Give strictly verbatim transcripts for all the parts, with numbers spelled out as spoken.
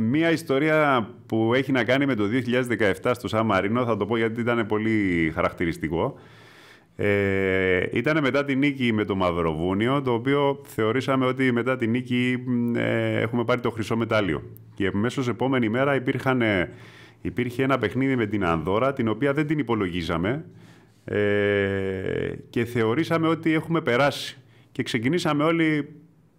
Μία ιστορία που έχει να κάνει με το δύο χιλιάδες δεκαεπτά στο Σαν Μαρίνο, θα το πω γιατί ήταν πολύ χαρακτηριστικό. Ε, ήταν μετά τη νίκη με το Μαυροβούνιο, το οποίο θεωρήσαμε ότι μετά τη νίκη ε, έχουμε πάρει το χρυσό μετάλλιο. Και αμέσως επόμενη μέρα υπήρχαν, υπήρχε ένα παιχνίδι με την Ανδόρα, την οποία δεν την υπολογίζαμε ε, και θεωρήσαμε ότι έχουμε περάσει. Και ξεκινήσαμε όλοι...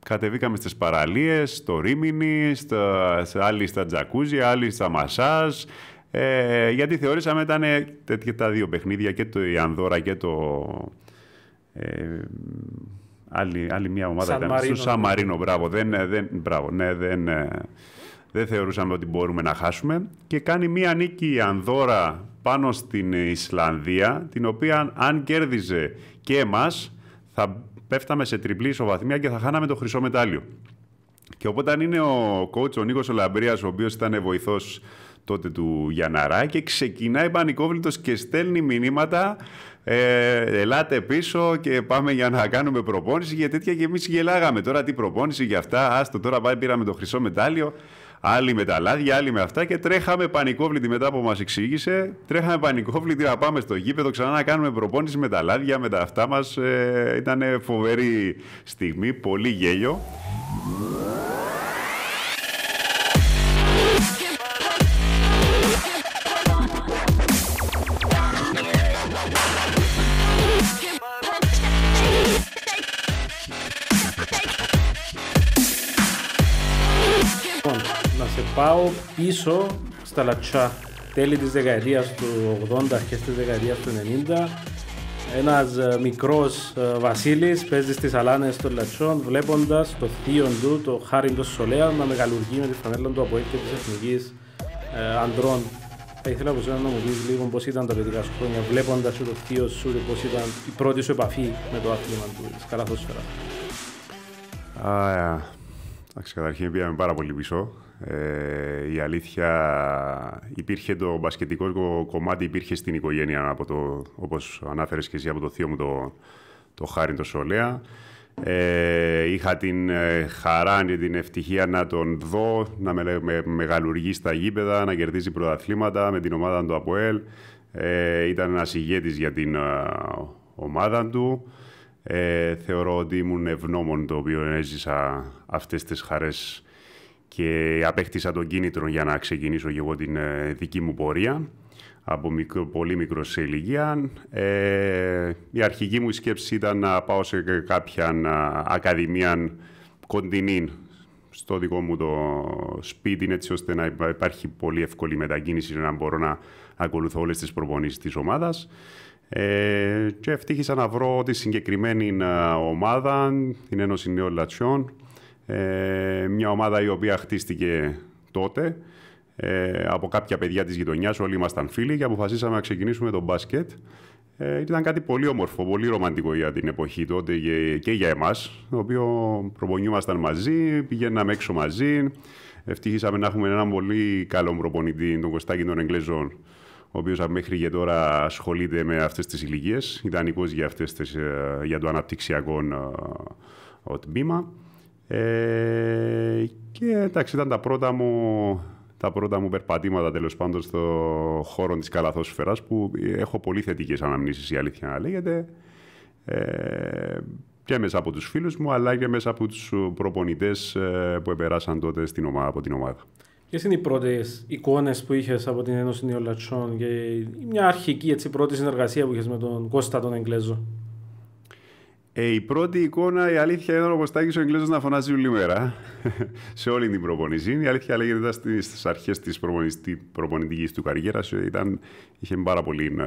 Κατεβήκαμε στις παραλίες, στο Ρίμινι, στα, άλλοι στα τζακούζι, άλλοι στα μασάζ. Ε, γιατί θεωρήσαμε ήταν τέτοια τα δύο παιχνίδια, και το η Ανδόρα και το... Ε, άλλη, άλλη μια ομάδα Σαν ήταν Μαρίνο. Στο Σαν Μαρίνο, μπράβο. Δεν, δεν, μπράβο ναι, δεν, δεν θεωρούσαμε ότι μπορούμε να χάσουμε. Και κάνει μια νίκη η Ανδόρα πάνω στην Ισλανδία, την οποία αν κέρδιζε και εμάς, θα... Πέφταμε σε τριπλή ισοβαθμία και θα χάναμε το χρυσό μετάλλιο. Και οπότε είναι ο coach, ο Νίκος Λαμπρίας, ο οποίος ήταν βοηθός τότε του Γιαναρά, και ξεκινάει πανικόβλητος και στέλνει μηνύματα ε, «Ελάτε πίσω και πάμε για να κάνουμε προπόνηση» και τέτοια, και εμείς γελάγαμε. Τώρα τι προπόνηση για αυτά, άστο τώρα πάει, πήραμε το χρυσό μετάλλιο. Άλλοι με τα λάδια, άλλοι με αυτά, και τρέχαμε πανικόβλητοι μετά που μας εξήγησε. Τρέχαμε πανικόβλητοι να πάμε στο γήπεδο ξανά να κάνουμε προπόνηση με τα λάδια, με τα αυτά μας. Ε, ήταν φοβερή στιγμή, πολύ γέλιο. Πάω πίσω στα Λατσιά, τέλη της δεκαετίας του ογδόντα, αρχές της δεκαετίας του ενενήντα. Ένας μικρός Βασίλης παίζει στις αλάνες των Λατσιών, βλέποντας το θείο του, το Χάριτο Σολέα, να μεγαλουργεί με τη φανέλα του ΑΠΟΕΛ και της Εθνικής ε, Ανδρών. Θα ήθελα από εσένα να μου πεις λίγο πώς ήταν τα παιδικά σου χρόνια, βλέποντας το θείο σου, πώς ήταν η πρώτη σου επαφή με το άθλημα του, της καλαθόσφαιρας. Άρα, καταρχήν πήγαμε πάρα πολύ πίσω. Ε, η αλήθεια, υπήρχε το μπασκετικό κομμάτι, υπήρχε στην οικογένεια, από το, όπως ανάφερες και εσύ, από το θείο μου, το, το Χάριτο Σολέα. Ε, είχα την ε, χαρά και την ευτυχία να τον δω, να με, με μεγαλουργεί στα γήπεδα, να κερδίζει πρωταθλήματα με την ομάδα του ΑΠΟΕΛ. Ε, ήταν ένας ηγέτης για την ε, ομάδα του. Ε, θεωρώ ότι ήμουν ευγνώμων το οποίο έζησα αυτές τις χαρές και απέκτησα τον κίνητρο για να ξεκινήσω και εγώ την δική μου πορεία από μικρο, πολύ μικρό σε ηλικία. Ε, η αρχική μου σκέψη ήταν να πάω σε κάποια ακαδημία κοντινή στο δικό μου το σπίτι, έτσι ώστε να υπάρχει πολύ εύκολη μετακίνηση, να μπορώ να ακολουθώ όλες τις προπονήσεις της ομάδας. Ε, και ευτύχησα να βρω τη συγκεκριμένη ομάδα, την Ένωση Νέων Λατσιών, Ε, μια ομάδα η οποία χτίστηκε τότε ε, από κάποια παιδιά της γειτονιάς, όλοι ήμασταν φίλοι, και αποφασίσαμε να ξεκινήσουμε τον μπάσκετ. Ε, ήταν κάτι πολύ όμορφο, πολύ ρομαντικό για την εποχή τότε και, και για εμάς, το οποίο προπονιούμασταν μαζί, πηγαίναμε έξω μαζί. Ευτύχησαμε να έχουμε έναν πολύ καλό προπονητή, τον Κωστάκη των Εγκλέζων, ο οποίος μέχρι και τώρα ασχολείται με αυτές τις ηλικίες, ιδανικός για, για το αναπτυξιακό τμήμα. Ε, και εντάξει, ήταν τα πρώτα μου, τα πρώτα μου περπατήματα, τέλος πάντων, στο χώρο της καλαθόσφαιρας, που έχω πολύ θετικές αναμνήσεις, η αλήθεια να λέγεται, ε, και μέσα από τους φίλους μου, αλλά και μέσα από τους προπονητές που επεράσαν τότε στην ομάδα, από την ομάδα. Ποιες είναι οι πρώτες εικόνες που είχες από την Ένωση Νέων Λατσιών και μια αρχική, έτσι, πρώτη συνεργασία που είχες με τον Κώστα τον Εγκλέζο? Ε, η πρώτη εικόνα, η αλήθεια, ήταν ο Κωστάκης ο Εγγλέζος να φωνάζει όλη μέρα σε όλη την προπονησή. Η αλήθεια λέγεται στις αρχές της προπονητικής του καριέρας. Ήταν, είχε πάρα πολύ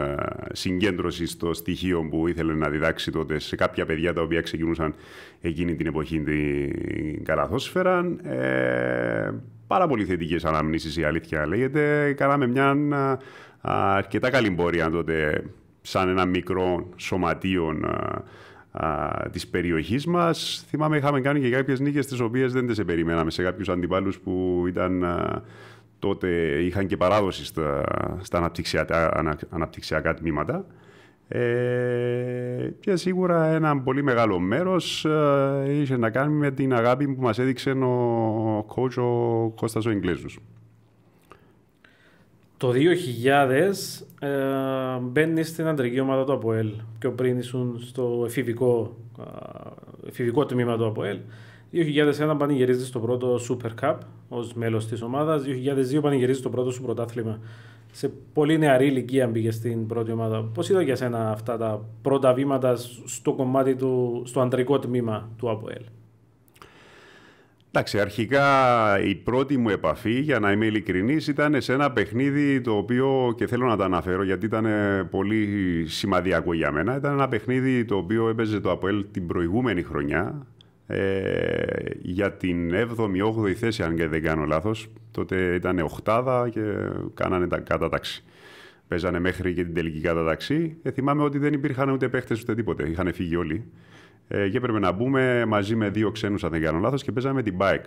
συγκέντρωση στο στοιχείο που ήθελε να διδάξει τότε σε κάποια παιδιά τα οποία ξεκινούσαν εκείνη την εποχή την καλαθόσφαιρα. Ε, πάρα πολύ θετικές αναμνήσεις, η αλήθεια λέγεται. Κάναμε μια αρκετά καλή πορεία τότε σαν ένα μικρό σωματείο της περιοχής μας. Θυμάμαι είχαμε κάνει και κάποιες νίκες τις οποίες δεν τις περιμέναμε, σε κάποιους αντιπάλους που ήταν α, τότε είχαν και παράδοση στα, στα αναπτυξιακά, ανα, αναπτυξιακά τμήματα. Ε, και σίγουρα ένα πολύ μεγάλο μέρος ε, είχε να κάνει με την αγάπη που μας έδειξε ο coach ο Κώστας ο Εγκλέζος. Το δύο χιλιάδες ε, μπαίνει στην αντρική ομάδα του ΑΠΟΕΛ, πιο πριν ήσουν στο εφηβικό, εφηβικό τμήμα του ΑΠΟΕΛ. δύο χιλιάδες ένα πανηγυρίζεις στο πρώτο Super Cup ως μέλος της ομάδας, δύο χιλιάδες δύο πανηγυρίζεις το πρώτο σου πρωτάθλημα. Σε πολύ νεαρή ηλικία μπήκε στην πρώτη ομάδα. Πώς είδα για σένα αυτά τα πρώτα βήματα στο κομμάτι του, στο αντρικό τμήμα του ΑΠΟΕΛ? Εντάξει, αρχικά η πρώτη μου επαφή, για να είμαι ειλικρινής, ήταν σε ένα παιχνίδι το οποίο, και θέλω να τα αναφέρω γιατί ήταν πολύ σημαδιακό για μένα, ήταν ένα παιχνίδι το οποίο έπαιζε το ΑΠΟΕΛ την προηγούμενη χρονιά ε, για την έβδομη όγδοη θέση, αν και δεν κάνω λάθος. Τότε ήταν οχτάδα και κάνανε τα κατάταξη. Παίζανε μέχρι και την τελική κατάταξη. Ε, θυμάμαι ότι δεν υπήρχαν ούτε παίχτες ούτε τίποτε. Είχαν φύγει όλοι. Ε, και έπρεπε να μπούμε μαζί με δύο ξένους, αν δεν κάνω λάθος, και παίζαμε την μπάικ.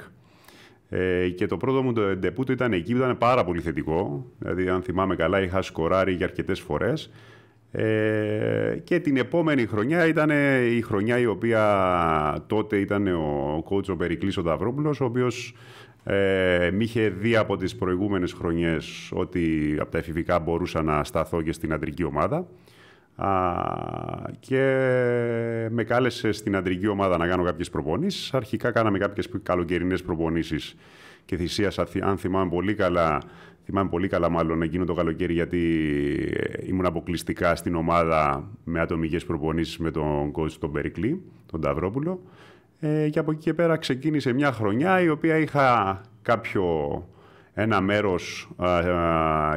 Ε, και το πρώτο μου ντεπούτο ήταν εκεί, ήταν πάρα πολύ θετικό. Δηλαδή, αν θυμάμαι καλά, είχα σκοράρει για αρκετές φορές. Ε, και την επόμενη χρονιά ήταν η χρονιά η οποία τότε ήταν ο κόουτς ο Περικλής ο Ταυρόπουλος, ο οποίος Ε, μ' είχε δει από τις προηγούμενες χρονιές ότι από τα εφηβικά μπορούσα να σταθώ και στην αντρική ομάδα Α, και με κάλεσε στην αντρική ομάδα να κάνω κάποιες προπονήσεις. Αρχικά κάναμε κάποιες καλοκαιρινές προπονήσεις και θυσίασα, αν θυμάμαι πολύ καλά, θυμάμαι πολύ καλά μάλλον εκείνο το καλοκαίρι, γιατί ήμουν αποκλειστικά στην ομάδα με ατομικές προπονήσεις με τον κόουτς τον Περικλή, τον Ταυρόπουλο. Και από εκεί και πέρα ξεκίνησε μια χρονιά η οποία είχα κάποιο ένα μέρος α,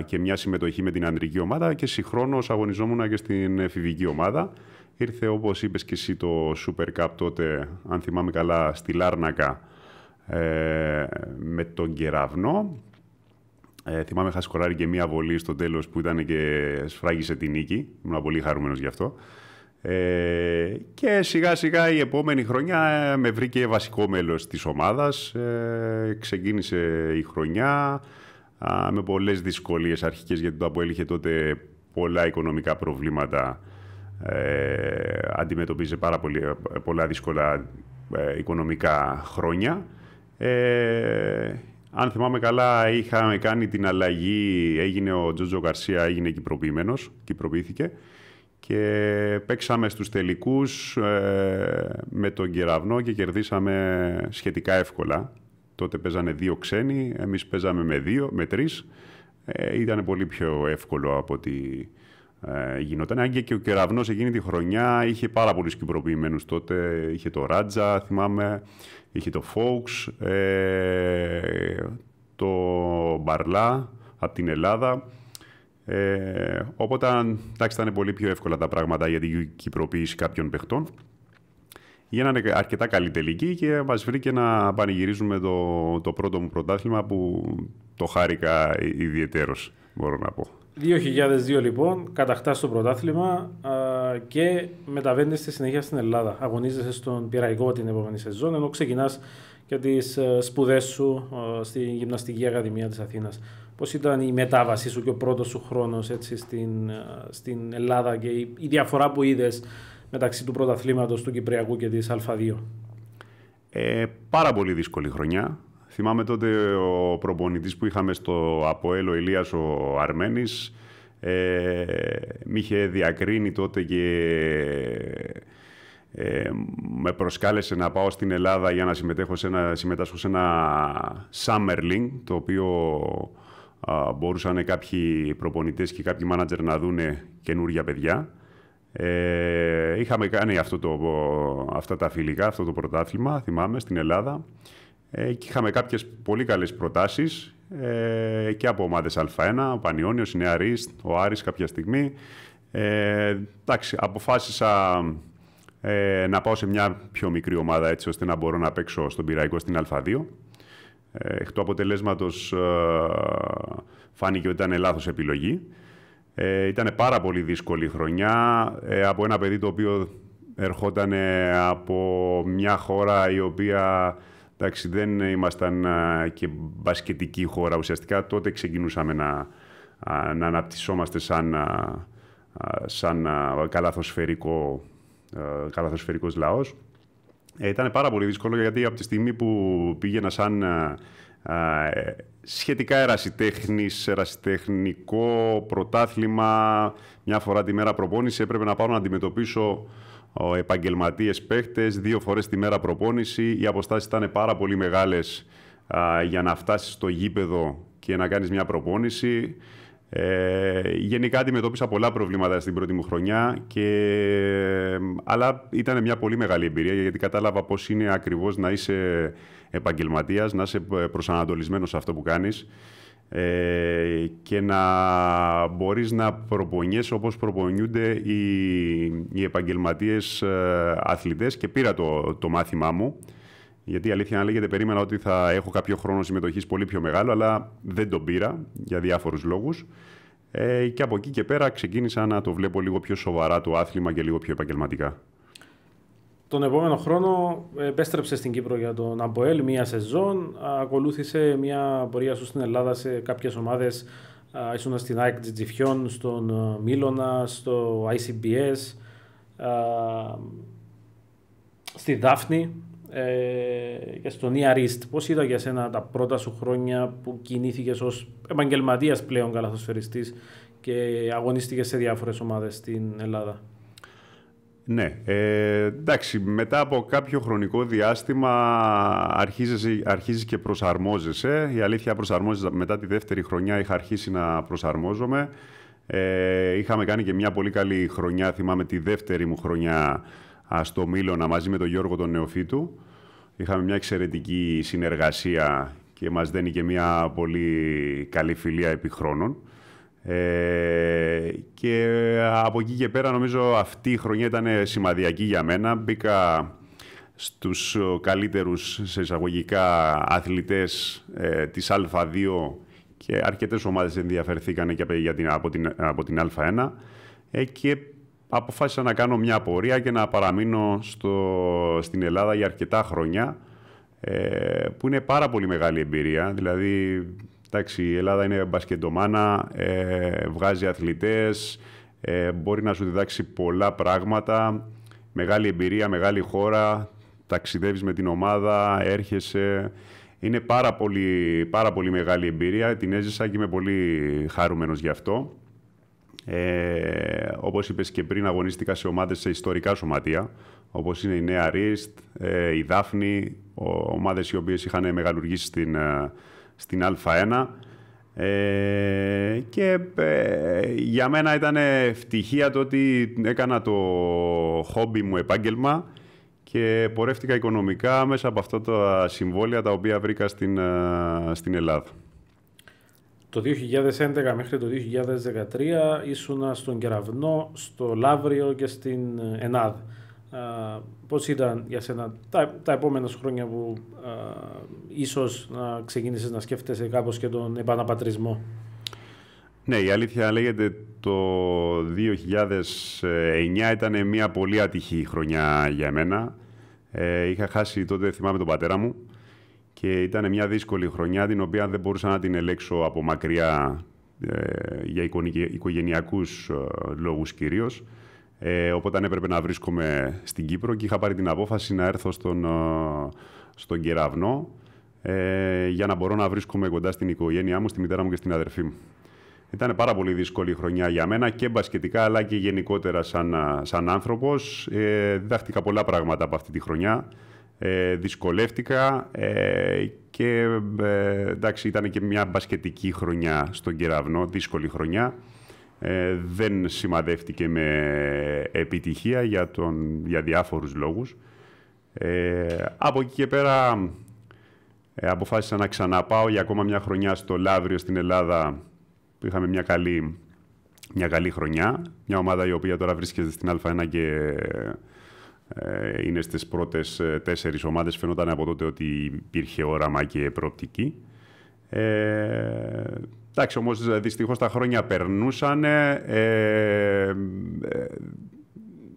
και μια συμμετοχή με την ανδρική ομάδα και συγχρόνως αγωνιζόμουν και στην εφηβική ομάδα. Ήρθε, όπως είπες και εσύ, το Super Cup τότε, αν θυμάμαι καλά, στη Λάρνακα ε, με τον Κεραυνό. Ε, θυμάμαι είχα σκοράρει και μια βολή στο τέλος που ήταν και σφράγισε την νίκη. Ήμουν πολύ χαρούμενος γι' αυτό. Ε, και σιγά σιγά η επόμενη χρονιά με βρήκε βασικό μέλος της ομάδας. Ε, ξεκίνησε η χρονιά α, με πολλές δυσκολίες αρχικές, γιατί το ΑΠΟΕΛ είχε τότε πολλά οικονομικά προβλήματα. Ε, αντιμετωπίζε πάρα πολύ, πολλά δύσκολα ε, οικονομικά χρόνια. Ε, αν θυμάμαι καλά, είχαμε κάνει την αλλαγή, έγινε ο Τζότζο Καρσία, έγινε κυπροποιημένος, κυπροποιήθηκε. Και παίξαμε στους τελικούς ε, με τον Κεραυνό και κερδίσαμε σχετικά εύκολα. Τότε παίζανε δύο ξένοι, εμείς παίζαμε με δύο, με τρεις. Ε, ήταν πολύ πιο εύκολο από ό,τι ε, γινόταν. Αν και ο Κεραυνός εκείνη τη χρονιά είχε πάρα πολλούς κυπροποιημένους τότε. Είχε το Ράτζα, θυμάμαι, είχε το Φόξ, ε, το Μπαρλά από την Ελλάδα. Ε, οπότε εντάξει, ήταν πολύ πιο εύκολα τα πράγματα για την κυπροποίηση κάποιων παιχτών. Γίνανε αρκετά καλή τελική και μας βρήκε να πανηγυρίζουμε το, το πρώτο μου πρωτάθλημα, που το χάρηκα ιδιαιτέρως, μπορώ να πω. δύο χιλιάδες δύο λοιπόν κατακτάς το πρωτάθλημα α, και μεταβαίνεις στη συνέχεια στην Ελλάδα. Αγωνίζεσαι στον Πειραϊκό την επόμενη σεζόν, ενώ ξεκινάς και τις σπουδές σου στην Γυμναστική Ακαδημία της Αθήνας. Πώς ήταν η μετάβασή σου και ο πρώτος σου χρόνος έτσι, στην, στην Ελλάδα και η διαφορά που είδες μεταξύ του πρωταθλήματος του Κυπριακού και της Α2? Ε, πάρα πολύ δύσκολη χρονιά. Θυμάμαι τότε ο προπονητής που είχαμε στο ΑΠΟΕΛ, ο Ηλίας ο Αρμένης, ε, μ' είχε διακρίνει τότε και Ε, με προσκάλεσε να πάω στην Ελλάδα για να συμμετέχω σε ένα, συμμετάσχω σε ένα Summer League, το οποίο α, μπορούσαν κάποιοι προπονητές και κάποιοι μάνατζερ να δουν καινούργια παιδιά. Ε, είχαμε κάνει αυτό το, αυτά τα φιλικά, αυτό το πρωτάθλημα, θυμάμαι, στην Ελλάδα ε, και είχαμε κάποιες πολύ καλές προτάσεις ε, και από ομάδες Α1, ο Πανιώνιος, η Νεάρ Ηστ, ο Άρης κάποια στιγμή. Ε, εντάξει, αποφάσισα Ε, να πάω σε μια πιο μικρή ομάδα, έτσι ώστε να μπορώ να παίξω στον Πειραϊκό στην Α2. Ε, εκ του αποτελέσματος ε, φάνηκε ότι ήταν λάθος επιλογή. Ε, ήταν πάρα πολύ δύσκολη χρονιά ε, από ένα παιδί το οποίο ερχόταν από μια χώρα η οποία, εντάξει, δεν ήμασταν και μπασκετική χώρα. Ουσιαστικά τότε ξεκινούσαμε να, να αναπτυσσόμαστε σαν σαν καλαθοσφαιρικό, καλαθοσφαιρικός λαός. Ε, ήταν πάρα πολύ δύσκολο, γιατί από τη στιγμή που πήγαινα σαν ε, σχετικά ερασιτέχνης, ερασιτεχνικό πρωτάθλημα, μια φορά τη μέρα προπόνηση, έπρεπε να πάω να αντιμετωπίσω επαγγελματίες παίχτες, δύο φορές τη μέρα προπόνηση. Οι αποστάσεις ήταν πάρα πολύ μεγάλες ε, για να φτάσεις στο γήπεδο και να κάνεις μια προπόνηση. Ε, γενικά αντιμετώπισα πολλά προβλήματα στην πρώτη μου χρονιά, και, αλλά ήταν μια πολύ μεγάλη εμπειρία, γιατί κατάλαβα πώς είναι ακριβώς να είσαι επαγγελματίας, να είσαι προσανατολισμένος σε αυτό που κάνεις ε, και να μπορείς να προπονιέσαι όπως προπονιούνται οι, οι επαγγελματίες αθλητές. Και πήρα το, το μάθημά μου, γιατί η αλήθεια να λέγεται, περίμενα ότι θα έχω κάποιο χρόνο συμμετοχής πολύ πιο μεγάλο, αλλά δεν τον πήρα για διάφορους λόγους. Ε, και από εκεί και πέρα ξεκίνησα να το βλέπω λίγο πιο σοβαρά το άθλημα και λίγο πιο επαγγελματικά. Τον επόμενο χρόνο επέστρεψε στην Κύπρο για τον ΑΠΟΕΛ, μία σεζόν. Ακολούθησε μια πορεία σου στην Ελλάδα σε κάποιες ομάδες. Ήσουν στην ΑΕΚ Τζιτζιφιών, στον Μίλωνα, στο άι σι μπι ες, στη Δάφνη και στον Νεάρ Ηστ. Πώς ήταν για σένα τα πρώτα σου χρόνια που κινήθηκες ως επαγγελματίας πλέον καλαθοσφαιριστής και αγωνίστηκες σε διάφορες ομάδες στην Ελλάδα? Ναι, ε, εντάξει, μετά από κάποιο χρονικό διάστημα αρχίζεις, αρχίζεις και προσαρμόζεσαι. Η αλήθεια, προσαρμόζεσαι. Μετά τη δεύτερη χρονιά είχα αρχίσει να προσαρμόζομαι. Ε, είχαμε κάνει και μια πολύ καλή χρονιά, θυμάμαι τη δεύτερη μου χρονιά στο Μίλωνα μαζί με τον Γιώργο τον Νεοφίτου. Είχαμε μια εξαιρετική συνεργασία και μας δένει και μια πολύ καλή φιλία επί χρόνων. Ε, και από εκεί και πέρα νομίζω αυτή η χρονιά ήταν σημαδιακή για μένα. Μπήκα στους καλύτερους σε εισαγωγικά αθλητές ε, της Α δύο, και αρκετές ομάδες ενδιαφερθήκανε και για την, από, την, από την Α ένα. Ε, και αποφάσισα να κάνω μια πορεία και να παραμείνω στο, στην Ελλάδα για αρκετά χρόνια, ε, που είναι πάρα πολύ μεγάλη εμπειρία. Δηλαδή, εντάξει, η Ελλάδα είναι μπασκετομάνα, ε, βγάζει αθλητές, ε, μπορεί να σου διδάξει πολλά πράγματα. Μεγάλη εμπειρία, μεγάλη χώρα, ταξιδεύεις με την ομάδα, έρχεσαι. Είναι πάρα πολύ, πάρα πολύ μεγάλη εμπειρία, την έζησα και είμαι πολύ χαρούμενος γι' αυτό. Ε, όπως είπες και πριν, αγωνίστηκα σε ομάδες σε ιστορικά σωματεία, όπως είναι η Νεάρ Ηστ, ε, η Δάφνη, ομάδες οι οποίες είχαν μεγαλουργήσει στην, στην Α ένα. Ε, και ε, για μένα ήταν ευτυχία το ότι έκανα το χόμπι μου επάγγελμα και πορεύτηκα οικονομικά μέσα από αυτά τα συμβόλαια τα οποία βρήκα στην, στην Ελλάδα. Το δύο χιλιάδες έντεκα μέχρι το δύο χιλιάδες δεκατρία ήσουνα στον Κεραυνό, στο Λάβριο και στην ΕΝΑΔ. Πώς ήταν για σένα τα, τα επόμενα χρόνια που α, ίσως να ξεκίνησες να σκέφτεσαι κάπως και τον επαναπατρισμό? Ναι, η αλήθεια λέγεται, το δύο χιλιάδες εννιά ήταν μια πολύ ατυχή χρονιά για μένα. Ε, είχα χάσει τότε, θυμάμαι, τον πατέρα μου. Και ήταν μια δύσκολη χρονιά, την οποία δεν μπορούσα να την ελέξω από μακριά ε, για οικογενειακούς ε, λόγους κυρίως. Ε, οπότε έπρεπε να βρίσκομαι στην Κύπρο και είχα πάρει την απόφαση να έρθω στον, ε, στον Κεραυνό ε, για να μπορώ να βρίσκομαι κοντά στην οικογένειά μου, στη μητέρα μου και στην αδερφή μου. Ήταν πάρα πολύ δύσκολη χρονιά για μένα και μπασκετικά, αλλά και γενικότερα σαν, σαν άνθρωπος. Ε, διδάχτηκα πολλά πράγματα από αυτή τη χρονιά. Ε, δυσκολεύτηκα ε, και ε, εντάξει, ήταν και μια μπασκετική χρονιά στον Κεραυνό, δύσκολη χρονιά. Ε, δεν σημαδεύτηκε με επιτυχία για, τον, για διάφορους λόγους. Ε, από εκεί και πέρα ε, αποφάσισα να ξαναπάω για ακόμα μια χρονιά στο Λαύριο στην Ελλάδα, που είχαμε μια καλή, μια καλή χρονιά. Μια ομάδα η οποία τώρα βρίσκεται στην Α ένα και είναι στις πρώτες τέσσερις ομάδες. Φαινόταν από τότε ότι υπήρχε όραμα και προοπτική. Ε, εντάξει, όμως δυστυχώς τα χρόνια περνούσαν. Ε,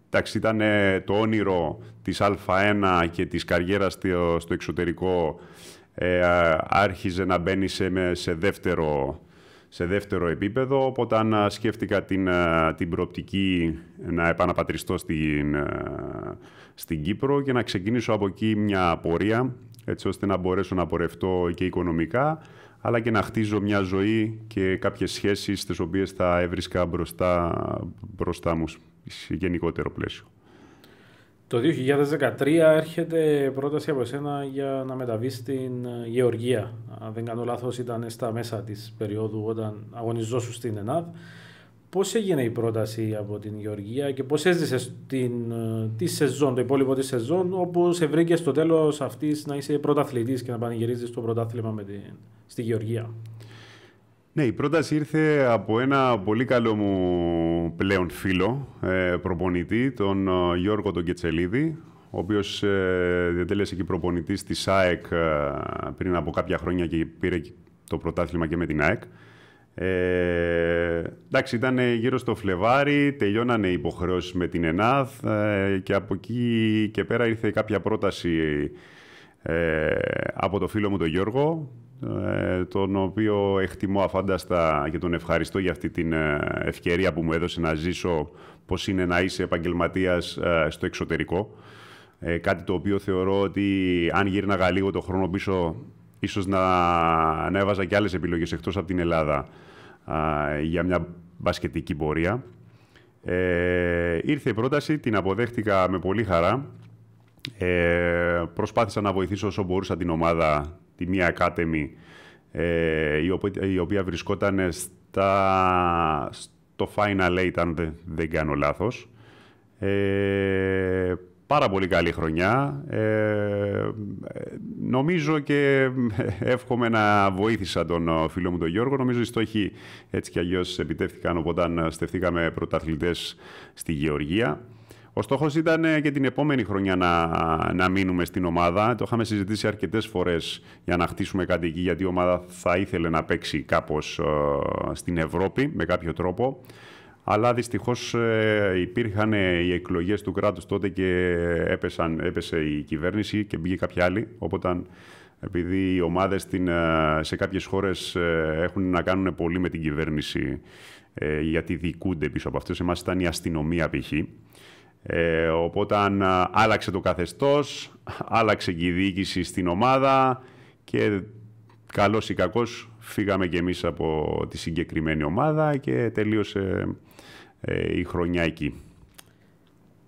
εντάξει, ήταν το όνειρο της Α ένα και της καριέρας στο εξωτερικό, ε, άρχιζε να μπαίνει σε, σε δεύτερο σε δεύτερο επίπεδο. Οπότε αν σκέφτηκα την, την προοπτική να επαναπατριστώ στην, στην Κύπρο και να ξεκινήσω από εκεί μια πορεία, έτσι ώστε να μπορέσω να πορευτώ και οικονομικά, αλλά και να χτίζω μια ζωή και κάποιες σχέσεις τις οποίες θα έβρισκα μπροστά, μπροστά μου σε γενικότερο πλαίσιο. Το δύο χιλιάδες δεκατρία έρχεται πρόταση από εσένα για να μεταβείς στην Γεωργία. Αν δεν κάνω λάθος, ήταν στα μέσα της περίοδου όταν αγωνιζόσου στην ΕΝΑΔ. Πώς έγινε η πρόταση από την Γεωργία και πώς έζησες την, τη σεζόν, το υπόλοιπο της σεζόν, όπου σε βρήκε στο τέλος αυτής να είσαι πρωταθλητής και να πανηγυρίζεις το πρωτάθλημα με την, στη Γεωργία? Ναι, η πρόταση ήρθε από ένα πολύ καλό μου πλέον φίλο, προπονητή, τον Γιώργο τον Κετσελίδη, ο οποίος διατέλεσε και προπονητής της ΑΕΚ πριν από κάποια χρόνια και πήρε το πρωτάθλημα και με την ΑΕΚ. Ε, εντάξει, ήταν γύρω στο Φλεβάρι, τελειώνανε οι υποχρεώσεις με την ΕΝΑΔ και από εκεί και πέρα ήρθε κάποια πρόταση ε, από το φίλο μου τον Γιώργο, τον οποίο εκτιμώ αφάνταστα και τον ευχαριστώ για αυτή την ευκαιρία που μου έδωσε να ζήσω πώς είναι να είσαι επαγγελματίας στο εξωτερικό. Κάτι το οποίο θεωρώ ότι αν γύρναγα λίγο το χρόνο πίσω, ίσως να, να έβαζα και άλλες επιλογές εκτός από την Ελλάδα για μια μπασκετική πορεία. Ε, ήρθε η πρόταση, την αποδέχτηκα με πολύ χαρά. Ε, προσπάθησα να βοηθήσω όσο μπορούσα την ομάδα, τη μία Academy, ε, η, οποία, η οποία βρισκόταν στα, στο Final Eight, αν δεν, δεν κάνω λάθος. Ε, πάρα πολύ καλή χρονιά. Ε, νομίζω και εύχομαι να βοήθησα τον φίλο μου τον Γιώργο. Νομίζω οι στόχοι έτσι κι αλλιώς επιτεύχθηκαν όταν στεφθήκαμε πρωταθλητές στη Γεωργία. Ο στόχος ήταν και την επόμενη χρονιά να, να μείνουμε στην ομάδα. Το είχαμε συζητήσει αρκετές φορές για να χτίσουμε κάτι εκεί, γιατί η ομάδα θα ήθελε να παίξει κάπως ε, στην Ευρώπη με κάποιο τρόπο. Αλλά δυστυχώς ε, υπήρχαν ε, οι εκλογές του κράτους τότε και έπεσαν, έπεσε η κυβέρνηση και μπήκε κάποια άλλη. Οπότε, επειδή οι ομάδες στην, ε, σε κάποιες χώρες ε, έχουν να κάνουν πολύ με την κυβέρνηση, ε, γιατί διοικούνται πίσω από αυτές, εμάς ήταν η αστυνομία π.χ. Ε, οπότε άλλαξε το καθεστώς, άλλαξε και η διοίκηση στην ομάδα και καλός ή κακός φύγαμε και εμείς από τη συγκεκριμένη ομάδα και τελείωσε ε, η χρονιά εκεί.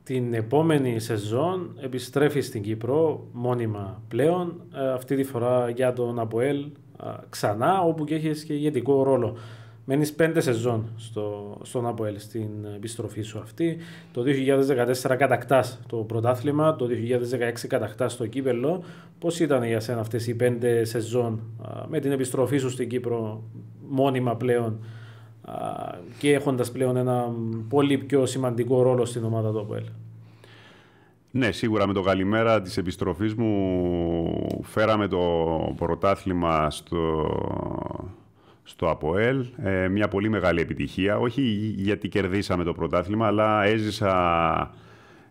Την επόμενη σεζόν επιστρέφει στην Κύπρο μόνιμα πλέον, ε, αυτή τη φορά για τον ΑΠΟΕΛ ε, ξανά, όπου και έχεις και ηγετικό ρόλο. Μένεις πέντε σεζόν στο, στον ΑΠΟΕΛ στην επιστροφή σου αυτή. Το δύο χιλιάδες δεκατέσσερα κατακτάς το πρωτάθλημα, το δύο χιλιάδες δεκαέξι κατακτάς το κύπελλο. Πώς ήταν για σένα αυτές οι πέντε σεζόν με την επιστροφή σου στην Κύπρο μόνιμα πλέον και έχοντας πλέον ένα πολύ πιο σημαντικό ρόλο στην ομάδα του ΑΠΟΕΛ? Ναι, σίγουρα με το καλημέρα της επιστροφής μου φέραμε το πρωτάθλημα στο... στο ΑΠΟΕΛ, ε, μια πολύ μεγάλη επιτυχία, όχι γιατί κερδίσαμε το πρωτάθλημα, αλλά έζησα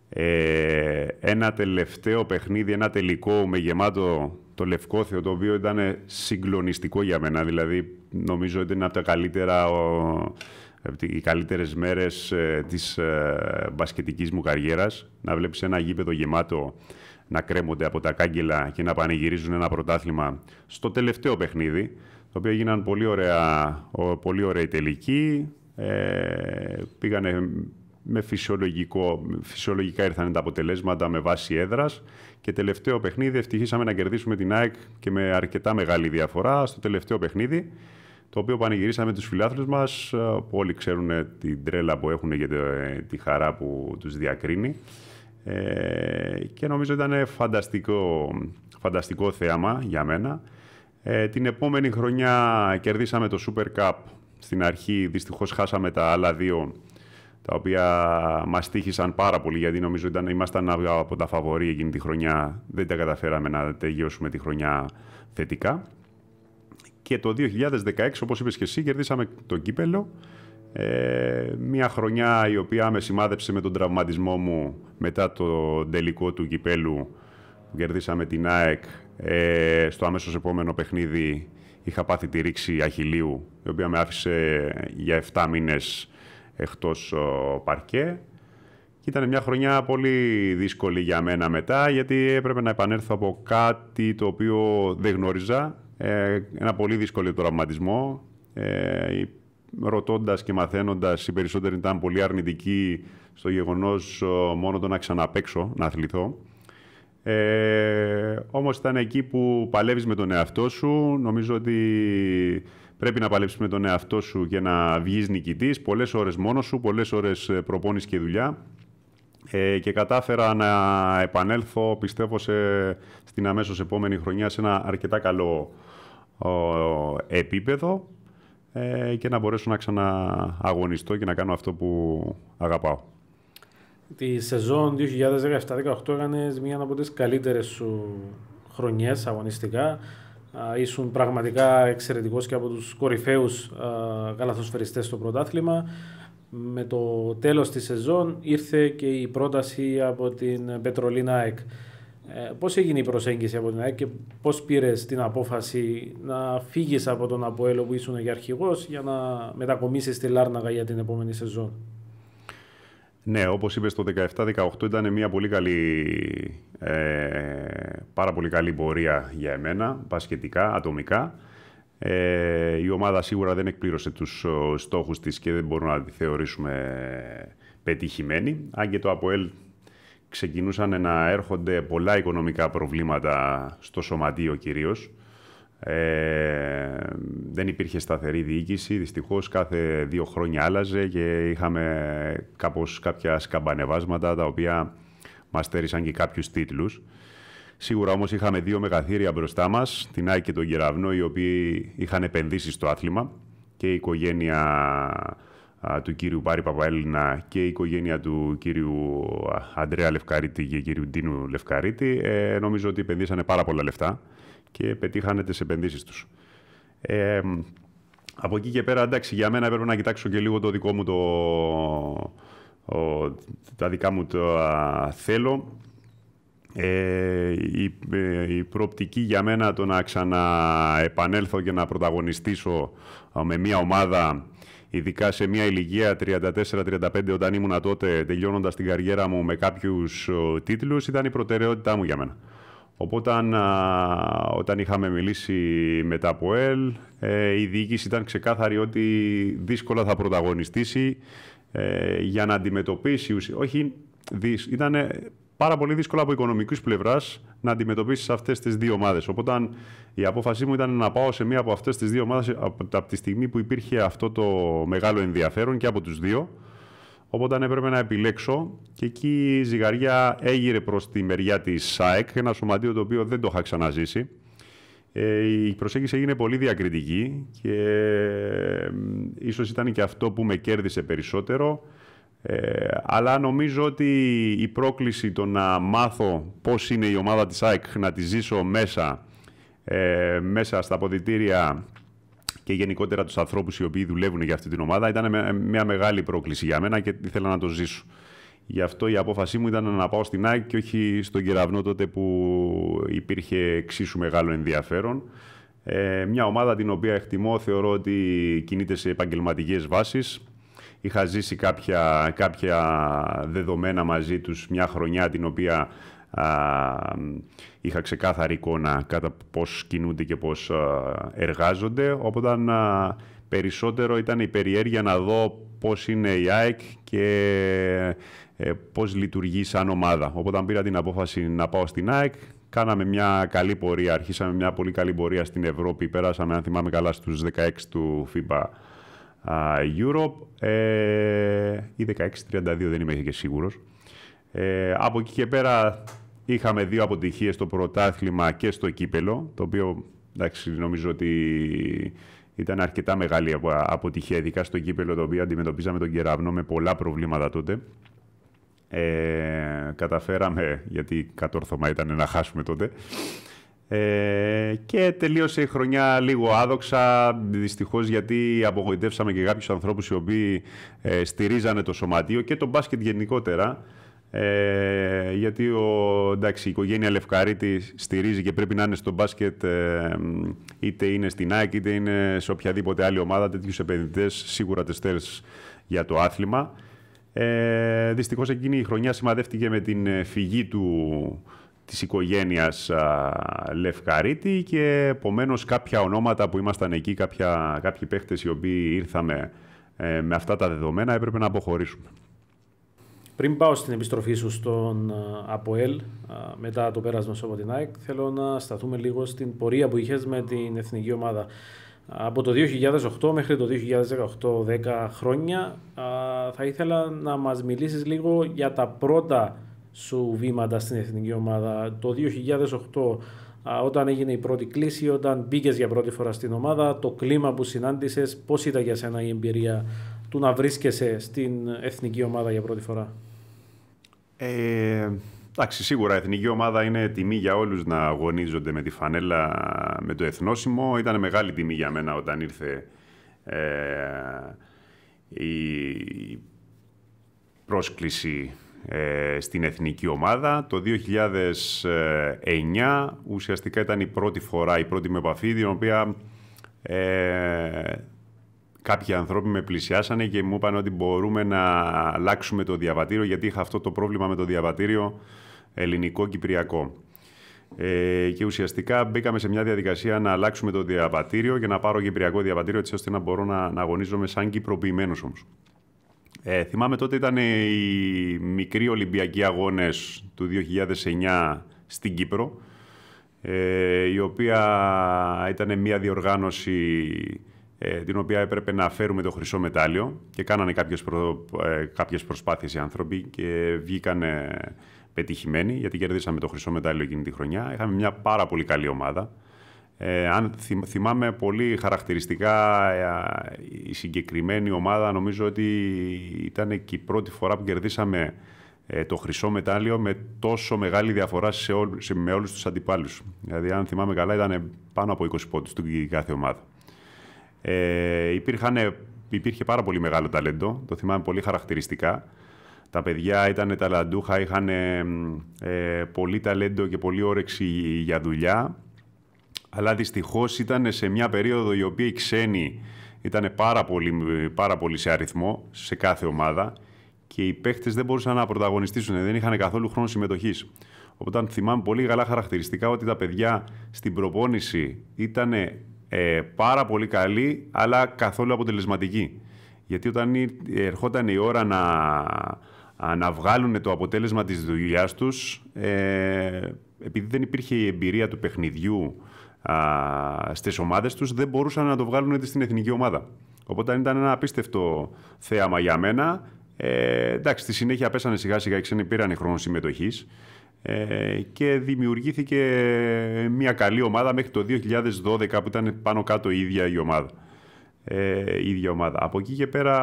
ε, ένα τελευταίο παιχνίδι, ένα τελικό με γεμάτο το Λευκόθεο, το οποίο ήταν συγκλονιστικό για μένα, δηλαδή νομίζω ότι είναι από τα καλύτερα, ο, οι καλύτερες μέρες ε, της ε, μπασκετικής μου καριέρας, να βλέπεις ένα γήπεδο γεμάτο να κρέμονται από τα κάγκελα και να πανηγυρίζουν ένα πρωτάθλημα στο τελευταίο παιχνίδι, το οποίο έγιναν πολύ ωραία, πολύ ωραία τελική, ε, πήγανε με φυσιολογικό, φυσιολογικά ήρθαν τα αποτελέσματα με βάση έδρας και τελευταίο παιχνίδι ευτυχήσαμε να κερδίσουμε την ΑΕΚ και με αρκετά μεγάλη διαφορά στο τελευταίο παιχνίδι, το οποίο πανηγυρίσαμε τους φιλάθλους μας, που όλοι ξέρουν την τρέλα που έχουν και τη χαρά που τους διακρίνει. Ε, και νομίζω ήταν φανταστικό, φανταστικό θέαμα για μένα. Ε, την επόμενη χρονιά κερδίσαμε το Super Cup. Στην αρχή δυστυχώς χάσαμε τα άλλα δύο, τα οποία μας τύχησαν πάρα πολύ, γιατί νομίζω ήταν, ήμασταν από τα φαβορί εκείνη τη χρονιά. Δεν τα καταφέραμε να τελειώσουμε τη χρονιά θετικά. Και το δύο χιλιάδες δεκαέξι, όπως είπες και εσύ, κερδίσαμε το κύπελλο. Ε, μια χρονιά η οποία με σημάδεψε με τον τραυματισμό μου μετά το τελικό του κυπέλλου που κερδίσαμε την ΑΕΚ. Ε, στο αμέσως επόμενο παιχνίδι Είχα πάθει τη ρήξη αχιλλείου, η οποία με άφησε για επτά μήνες εκτός παρκέ. Και ήταν μια χρονιά πολύ δύσκολη για μένα μετά, γιατί έπρεπε να επανέλθω από κάτι το οποίο δεν γνώριζα. Ένα πολύ δύσκολο τραυματισμό. Ρωτώντας και μαθαίνοντας, οι περισσότεροι ήταν πολύ αρνητικοί στο γεγονός μόνο το να ξαναπαίξω, να αθληθώ. Ε, όμως ήταν εκεί που παλεύεις με τον εαυτό σου. Νομίζω ότι πρέπει να παλέψεις με τον εαυτό σου και να βγεις νικητής. Πολλές ώρες μόνος σου, πολλές ώρες προπόνηση και δουλειά. Ε, και κατάφερα να επανέλθω, πιστεύω, σε, στην αμέσως επόμενη χρονιά σε ένα αρκετά καλό ο, επίπεδο ε, και να μπορέσω να ξανααγωνιστώ και να κάνω αυτό που αγαπάω. Τη σεζόν δύο χιλιάδες δεκαεπτά δεκαοκτώ έκανες μία από τις καλύτερες σου χρονιές αγωνιστικά. Ήσουν πραγματικά εξαιρετικός και από τους κορυφαίους καλαθοσφαιριστές στο πρωτάθλημα. Με το τέλος της σεζόν ήρθε και η πρόταση από την Πετρολίνα ΑΕΚ. Πώς έγινε η προσέγγιση από την ΑΕΚ και πώς πήρες την απόφαση να φύγεις από τον ΑΠΟΕΛ που ήσουν για αρχηγός για να μετακομίσεις στη Λάρναγα για την επόμενη σεζόν? Ναι, όπως είπες, το δεκαεπτά δεκαοκτώ ήταν μια πολύ καλή, ε, πάρα πολύ καλή πορεία για εμένα, πασχετικά, ατομικά. Ε, η ομάδα σίγουρα δεν εκπλήρωσε τους στόχους της και δεν μπορούμε να τη θεωρήσουμε πετυχημένη. Αν και το ΑΠΟΕΛ ξεκινούσαν να έρχονται πολλά οικονομικά προβλήματα στο σωματείο κυρίως. Ε, δεν υπήρχε σταθερή διοίκηση, δυστυχώς κάθε δύο χρόνια άλλαζε και είχαμε κάπως κάποια σκαμπανεβάσματα τα οποία μας στέρισαν και κάποιους τίτλους. Σίγουρα όμως είχαμε δύο μεγαθύρια μπροστά μας, την ΑΕΚ και τον Κεραυνό, οι οποίοι είχαν επενδύσει στο άθλημα, και η οικογένεια α, του κύριου Πάρη Παπαέλληνα και η οικογένεια του κύριου Αντρέα Λευκαρίτη και κύριου Ντίνου Λευκαρίτη. Ε, νομίζω ότι επενδύσανε πάρα πολλά λεφτά και πετύχανε τις επενδύσεις τους. Ε, από εκεί και πέρα, εντάξει, για μένα έπρεπε να κοιτάξω και λίγο το δικό μου το... Ο, τα δικά μου το α, θέλω. Ε, η, ε, η προοπτική για μένα το να ξαναεπανέλθω και να πρωταγωνιστήσω α, με μια ομάδα, ειδικά σε μια ηλικία τριάντα τέσσερα τριάντα πέντε, όταν ήμουνα τότε, τελειώνοντας την καριέρα μου με κάποιους ο, τίτλους, ήταν η προτεραιότητά μου για μένα. Οπότε, όταν είχαμε μιλήσει με τα ΑΠΟΕΛ, η διοίκηση ήταν ξεκάθαρη ότι δύσκολα θα πρωταγωνιστήσει για να αντιμετωπίσει... Όχι, ήταν πάρα πολύ δύσκολο από οικονομικής πλευράς να αντιμετωπίσεις αυτές τις δύο ομάδες. Οπότε, η απόφασή μου ήταν να πάω σε μία από αυτές τις δύο ομάδες από τη στιγμή που υπήρχε αυτό το μεγάλο ενδιαφέρον και από τους δύο. Οπότε έπρεπε να επιλέξω και εκεί η ζυγαριά έγειρε προς τη μεριά της ΑΕΚ, ένα σωματείο το οποίο δεν το είχα ξαναζήσει. Ε, η προσέγγιση έγινε πολύ διακριτική και ε, ίσως ήταν και αυτό που με κέρδισε περισσότερο. Ε, αλλά νομίζω ότι η πρόκληση το να μάθω πώς είναι η ομάδα της ΑΕΚ, να τη ζήσω μέσα, ε, μέσα στα αποδυτήρια και γενικότερα τους ανθρώπους οι οποίοι δουλεύουν για αυτή την ομάδα, ήταν μια μεγάλη πρόκληση για μένα και ήθελα να το ζήσω. Γι' αυτό η απόφασή μου ήταν να πάω στην ΑΕΚ και όχι στον Κεραυνό τότε που υπήρχε εξίσου μεγάλο ενδιαφέρον. Ε, μια ομάδα την οποία εκτιμώ, θεωρώ ότι κινείται σε επαγγελματικές βάσεις. Είχα ζήσει κάποια, κάποια δεδομένα μαζί τους, μια χρονιά την οποία... είχα ξεκάθαρη εικόνα κατά πώς κινούνται και πώς εργάζονται. Οπότε περισσότερο ήταν η περιέργεια να δω πώς είναι η ΑΕΚ και πώς λειτουργεί σαν ομάδα. Οπότε πήρα την απόφαση να πάω στην ΑΕΚ. Κάναμε μια καλή πορεία, αρχίσαμε μια πολύ καλή πορεία στην Ευρώπη. Πέρασαμε, αν θυμάμαι καλά, στους δεκαέξι του φίμπα Europe ε, ή δεκαέξι τριάντα δύο, δεν είμαι και σίγουρος. Ε, από εκεί και πέρα είχαμε δύο αποτυχίες στο πρωτάθλημα και στο κύπελο, το οποίο, εντάξει, νομίζω ότι ήταν αρκετά μεγάλη αποτυχία, ειδικά στο κύπελο, το οποίο αντιμετωπίζαμε τον Κεραυνό με πολλά προβλήματα τότε. Ε, καταφέραμε, γιατί κατόρθωμα ήταν να χάσουμε τότε. Ε, και τελείωσε η χρονιά λίγο άδοξα, δυστυχώς, γιατί απογοητεύσαμε και κάποιους ανθρώπους οι οποίοι ε, στηρίζανε το σωματείο και το μπάσκετ γενικότερα. Ε, γιατί ο, εντάξει, η οικογένεια Λευκαρίτη στηρίζει και πρέπει να είναι στο μπάσκετ, ε, είτε είναι στην ΑΕΚ είτε είναι σε οποιαδήποτε άλλη ομάδα, τέτοιους επενδυτές σίγουρα τεστέρες για το άθλημα. Ε, δυστυχώς εκείνη η χρονιά σημαδεύτηκε με την φυγή του, της οικογένειας α, Λευκαρίτη, και επομένως κάποια ονόματα που ήμασταν εκεί, κάποια, κάποιοι παίχτες οι οποίοι ήρθαμε ε, με αυτά τα δεδομένα, έπρεπε να αποχωρήσουμε. Πριν πάω στην επιστροφή σου στον ΑΠΟΕΛ, μετά το πέρασμα σου από την ΑΕΚ, θέλω να σταθούμε λίγο στην πορεία που είχες με την εθνική ομάδα. Από το δύο χιλιάδες οκτώ μέχρι το δύο χιλιάδες δεκαοκτώ, δέκα χρόνια, θα ήθελα να μας μιλήσεις λίγο για τα πρώτα σου βήματα στην εθνική ομάδα. Το δύο χιλιάδες οκτώ, όταν έγινε η πρώτη κλήση, όταν μπήκες για πρώτη φορά στην ομάδα, το κλίμα που συνάντησες, πώς ήταν για σένα η εμπειρία του να βρίσκεσαι στην εθνική ομάδα για πρώτη φορά? Ε, εντάξει, σίγουρα η εθνική ομάδα είναι τιμή για όλους να αγωνίζονται με τη φανέλα, με το εθνόσημο. Ήταν μεγάλη τιμή για μένα όταν ήρθε ε, η πρόσκληση ε, στην εθνική ομάδα. Το δύο χιλιάδες εννιά ουσιαστικά ήταν η πρώτη φορά, η πρώτη με επαφή, την οποία ε, κάποιοι ανθρώποι με πλησιάσανε και μου είπαν ότι μπορούμε να αλλάξουμε το διαβατήριο, γιατί είχα αυτό το πρόβλημα με το διαβατήριο ελληνικό-κυπριακό. Ε, και ουσιαστικά μπήκαμε σε μια διαδικασία να αλλάξουμε το διαβατήριο και να πάρω κυπριακό διαβατήριο, έτσι ώστε να μπορώ να, να αγωνίζομαι σαν κυπροποιημένος όμως. Ε, θυμάμαι τότε ήταν οι μικροί Ολυμπιακοί αγώνες του δύο χιλιάδες εννιά στην Κύπρο, ε, η οποία ήταν μια διοργάνωση την οποία έπρεπε να φέρουμε το χρυσό μετάλλιο, και κάνανε κάποιες, προ... κάποιες προσπάθειες οι άνθρωποι και βγήκαν πετυχημένοι, γιατί κερδίσαμε το χρυσό μετάλλιο εκείνη τη χρονιά. Είχαμε μια πάρα πολύ καλή ομάδα. Ε, αν θυμάμαι πολύ χαρακτηριστικά, η συγκεκριμένη ομάδα νομίζω ότι ήταν και η πρώτη φορά που κερδίσαμε το χρυσό μετάλλιο με τόσο μεγάλη διαφορά σε ό... σε... με όλους τους αντιπάλους. Δηλαδή, αν θυμάμαι καλά, ήταν πάνω από είκοσι πόντους του κάθε ομάδα. Ε, υπήρχαν, υπήρχε πάρα πολύ μεγάλο ταλέντο, το θυμάμαι πολύ χαρακτηριστικά. Τα παιδιά ήταν ταλαντούχα, είχαν ε, πολύ ταλέντο και πολύ όρεξη για δουλειά, αλλά δυστυχώς ήταν σε μια περίοδο η οποία οι ξένοι ήταν πάρα πολύ, πάρα πολύ σε αριθμό σε κάθε ομάδα, και οι παίχτες δεν μπορούσαν να πρωταγωνιστήσουν, δεν είχαν καθόλου χρόνο συμμετοχής. Οπότε θυμάμαι πολύ καλά χαρακτηριστικά ότι τα παιδιά στην προπόνηση ήταν Ε, πάρα πολύ καλή, αλλά καθόλου αποτελεσματική. Γιατί όταν ερχόταν η ώρα να, να βγάλουν το αποτέλεσμα της δουλειάς τους, ε, επειδή δεν υπήρχε η εμπειρία του παιχνιδιού α, στις ομάδες τους, δεν μπορούσαν να το βγάλουν στην εθνική ομάδα. Οπότε ήταν ένα απίστευτο θέαμα για μένα. Ε, εντάξει, στη συνέχεια πέσανε σιγά σιγά οι ξένοι, πήραν χρόνο συμμετοχής, και δημιουργήθηκε μια καλή ομάδα μέχρι το δύο χιλιάδες δώδεκα, που ήταν πάνω κάτω η ίδια η ομάδα. Ε, η ίδια ομάδα. Από εκεί και πέρα,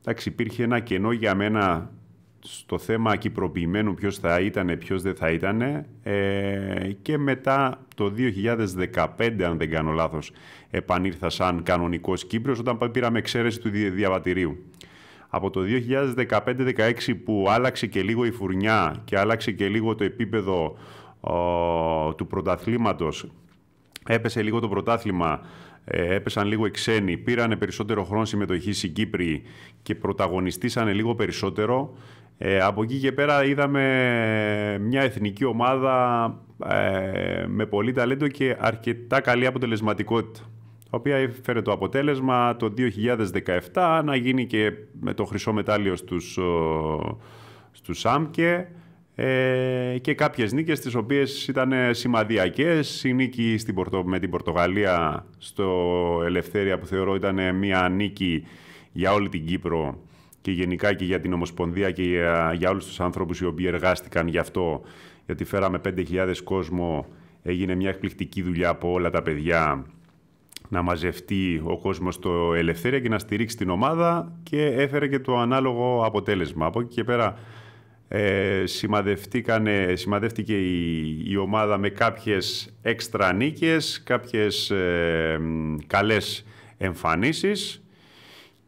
εντάξει, υπήρχε ένα κενό για μένα στο θέμα κυπροποιημένου, ποιος θα ήταν, ποιος δεν θα ήταν, ε, και μετά το δύο χιλιάδες δεκαπέντε, αν δεν κάνω λάθος, επανήρθα σαν κανονικός Κύπριος, όταν πήραμε εξαίρεση του διαβατηρίου. Από το δύο χιλιάδες δεκαπέντε δεκαέξι που άλλαξε και λίγο η φουρνιά και άλλαξε και λίγο το επίπεδο ο, του πρωταθλήματος, έπεσε λίγο το πρωτάθλημα, ε, έπεσαν λίγο οι ξένοι, πήρανε περισσότερο χρόνο συμμετοχής οι Κύπροι και πρωταγωνιστήσανε λίγο περισσότερο. Ε, από εκεί και πέρα είδαμε μια εθνική ομάδα ε, με πολύ ταλέντο και αρκετά καλή αποτελεσματικότητα, η οποία έφερε το αποτέλεσμα το δύο χιλιάδες δεκαεπτά να γίνει και με το χρυσό μετάλλιο στους, στους ΑΜΚΕ, ε, και κάποιες νίκες τις οποίες ήταν σημαδιακές. Η νίκη στην Πορτο, με την Πορτογαλία στο Ελευθέρια, που θεωρώ ήταν μια νίκη για όλη την Κύπρο και γενικά και για την Ομοσπονδία και για, για όλους τους ανθρώπους οι οποίοι εργάστηκαν γι' αυτό, γιατί φέραμε πέντε χιλιάδες κόσμο, έγινε μια εκπληκτική δουλειά από όλα τα παιδιά, να μαζευτεί ο κόσμος στο Ελευθέρια και να στηρίξει την ομάδα, και έφερε και το ανάλογο αποτέλεσμα. Από εκεί και πέρα ε, σημαδεύτηκε η, η ομάδα με κάποιες έξτρα νίκες, κάποιες ε, καλές εμφανίσεις,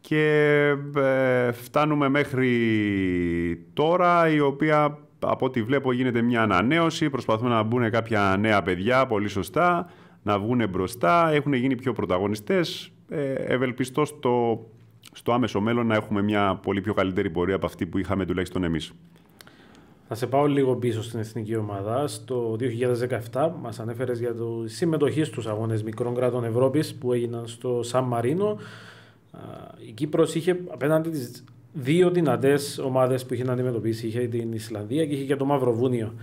και ε, φτάνουμε μέχρι τώρα, η οποία από ό,τι βλέπω γίνεται μια ανανέωση, προσπαθούν να μπουν κάποια νέα παιδιά, πολύ σωστά, να βγουν μπροστά, έχουν γίνει πιο πρωταγωνιστές, ε, ευελπιστώ στο, στο άμεσο μέλλον να έχουμε μια πολύ πιο καλύτερη πορεία από αυτή που είχαμε τουλάχιστον εμείς. Θα σε πάω λίγο πίσω στην εθνική ομάδα. Στο δύο χιλιάδες δεκαεπτά μας ανέφερες για τη συμμετοχή στους αγώνες μικρών κρατών Ευρώπης που έγιναν στο Σαν Μαρίνο. Η Κύπρος είχε απέναντι τις δύο δυνατές ομάδες που είχε να αντιμετωπίσει. Είχε την Ισλανδία και είχε και το Μαυροβούνιο.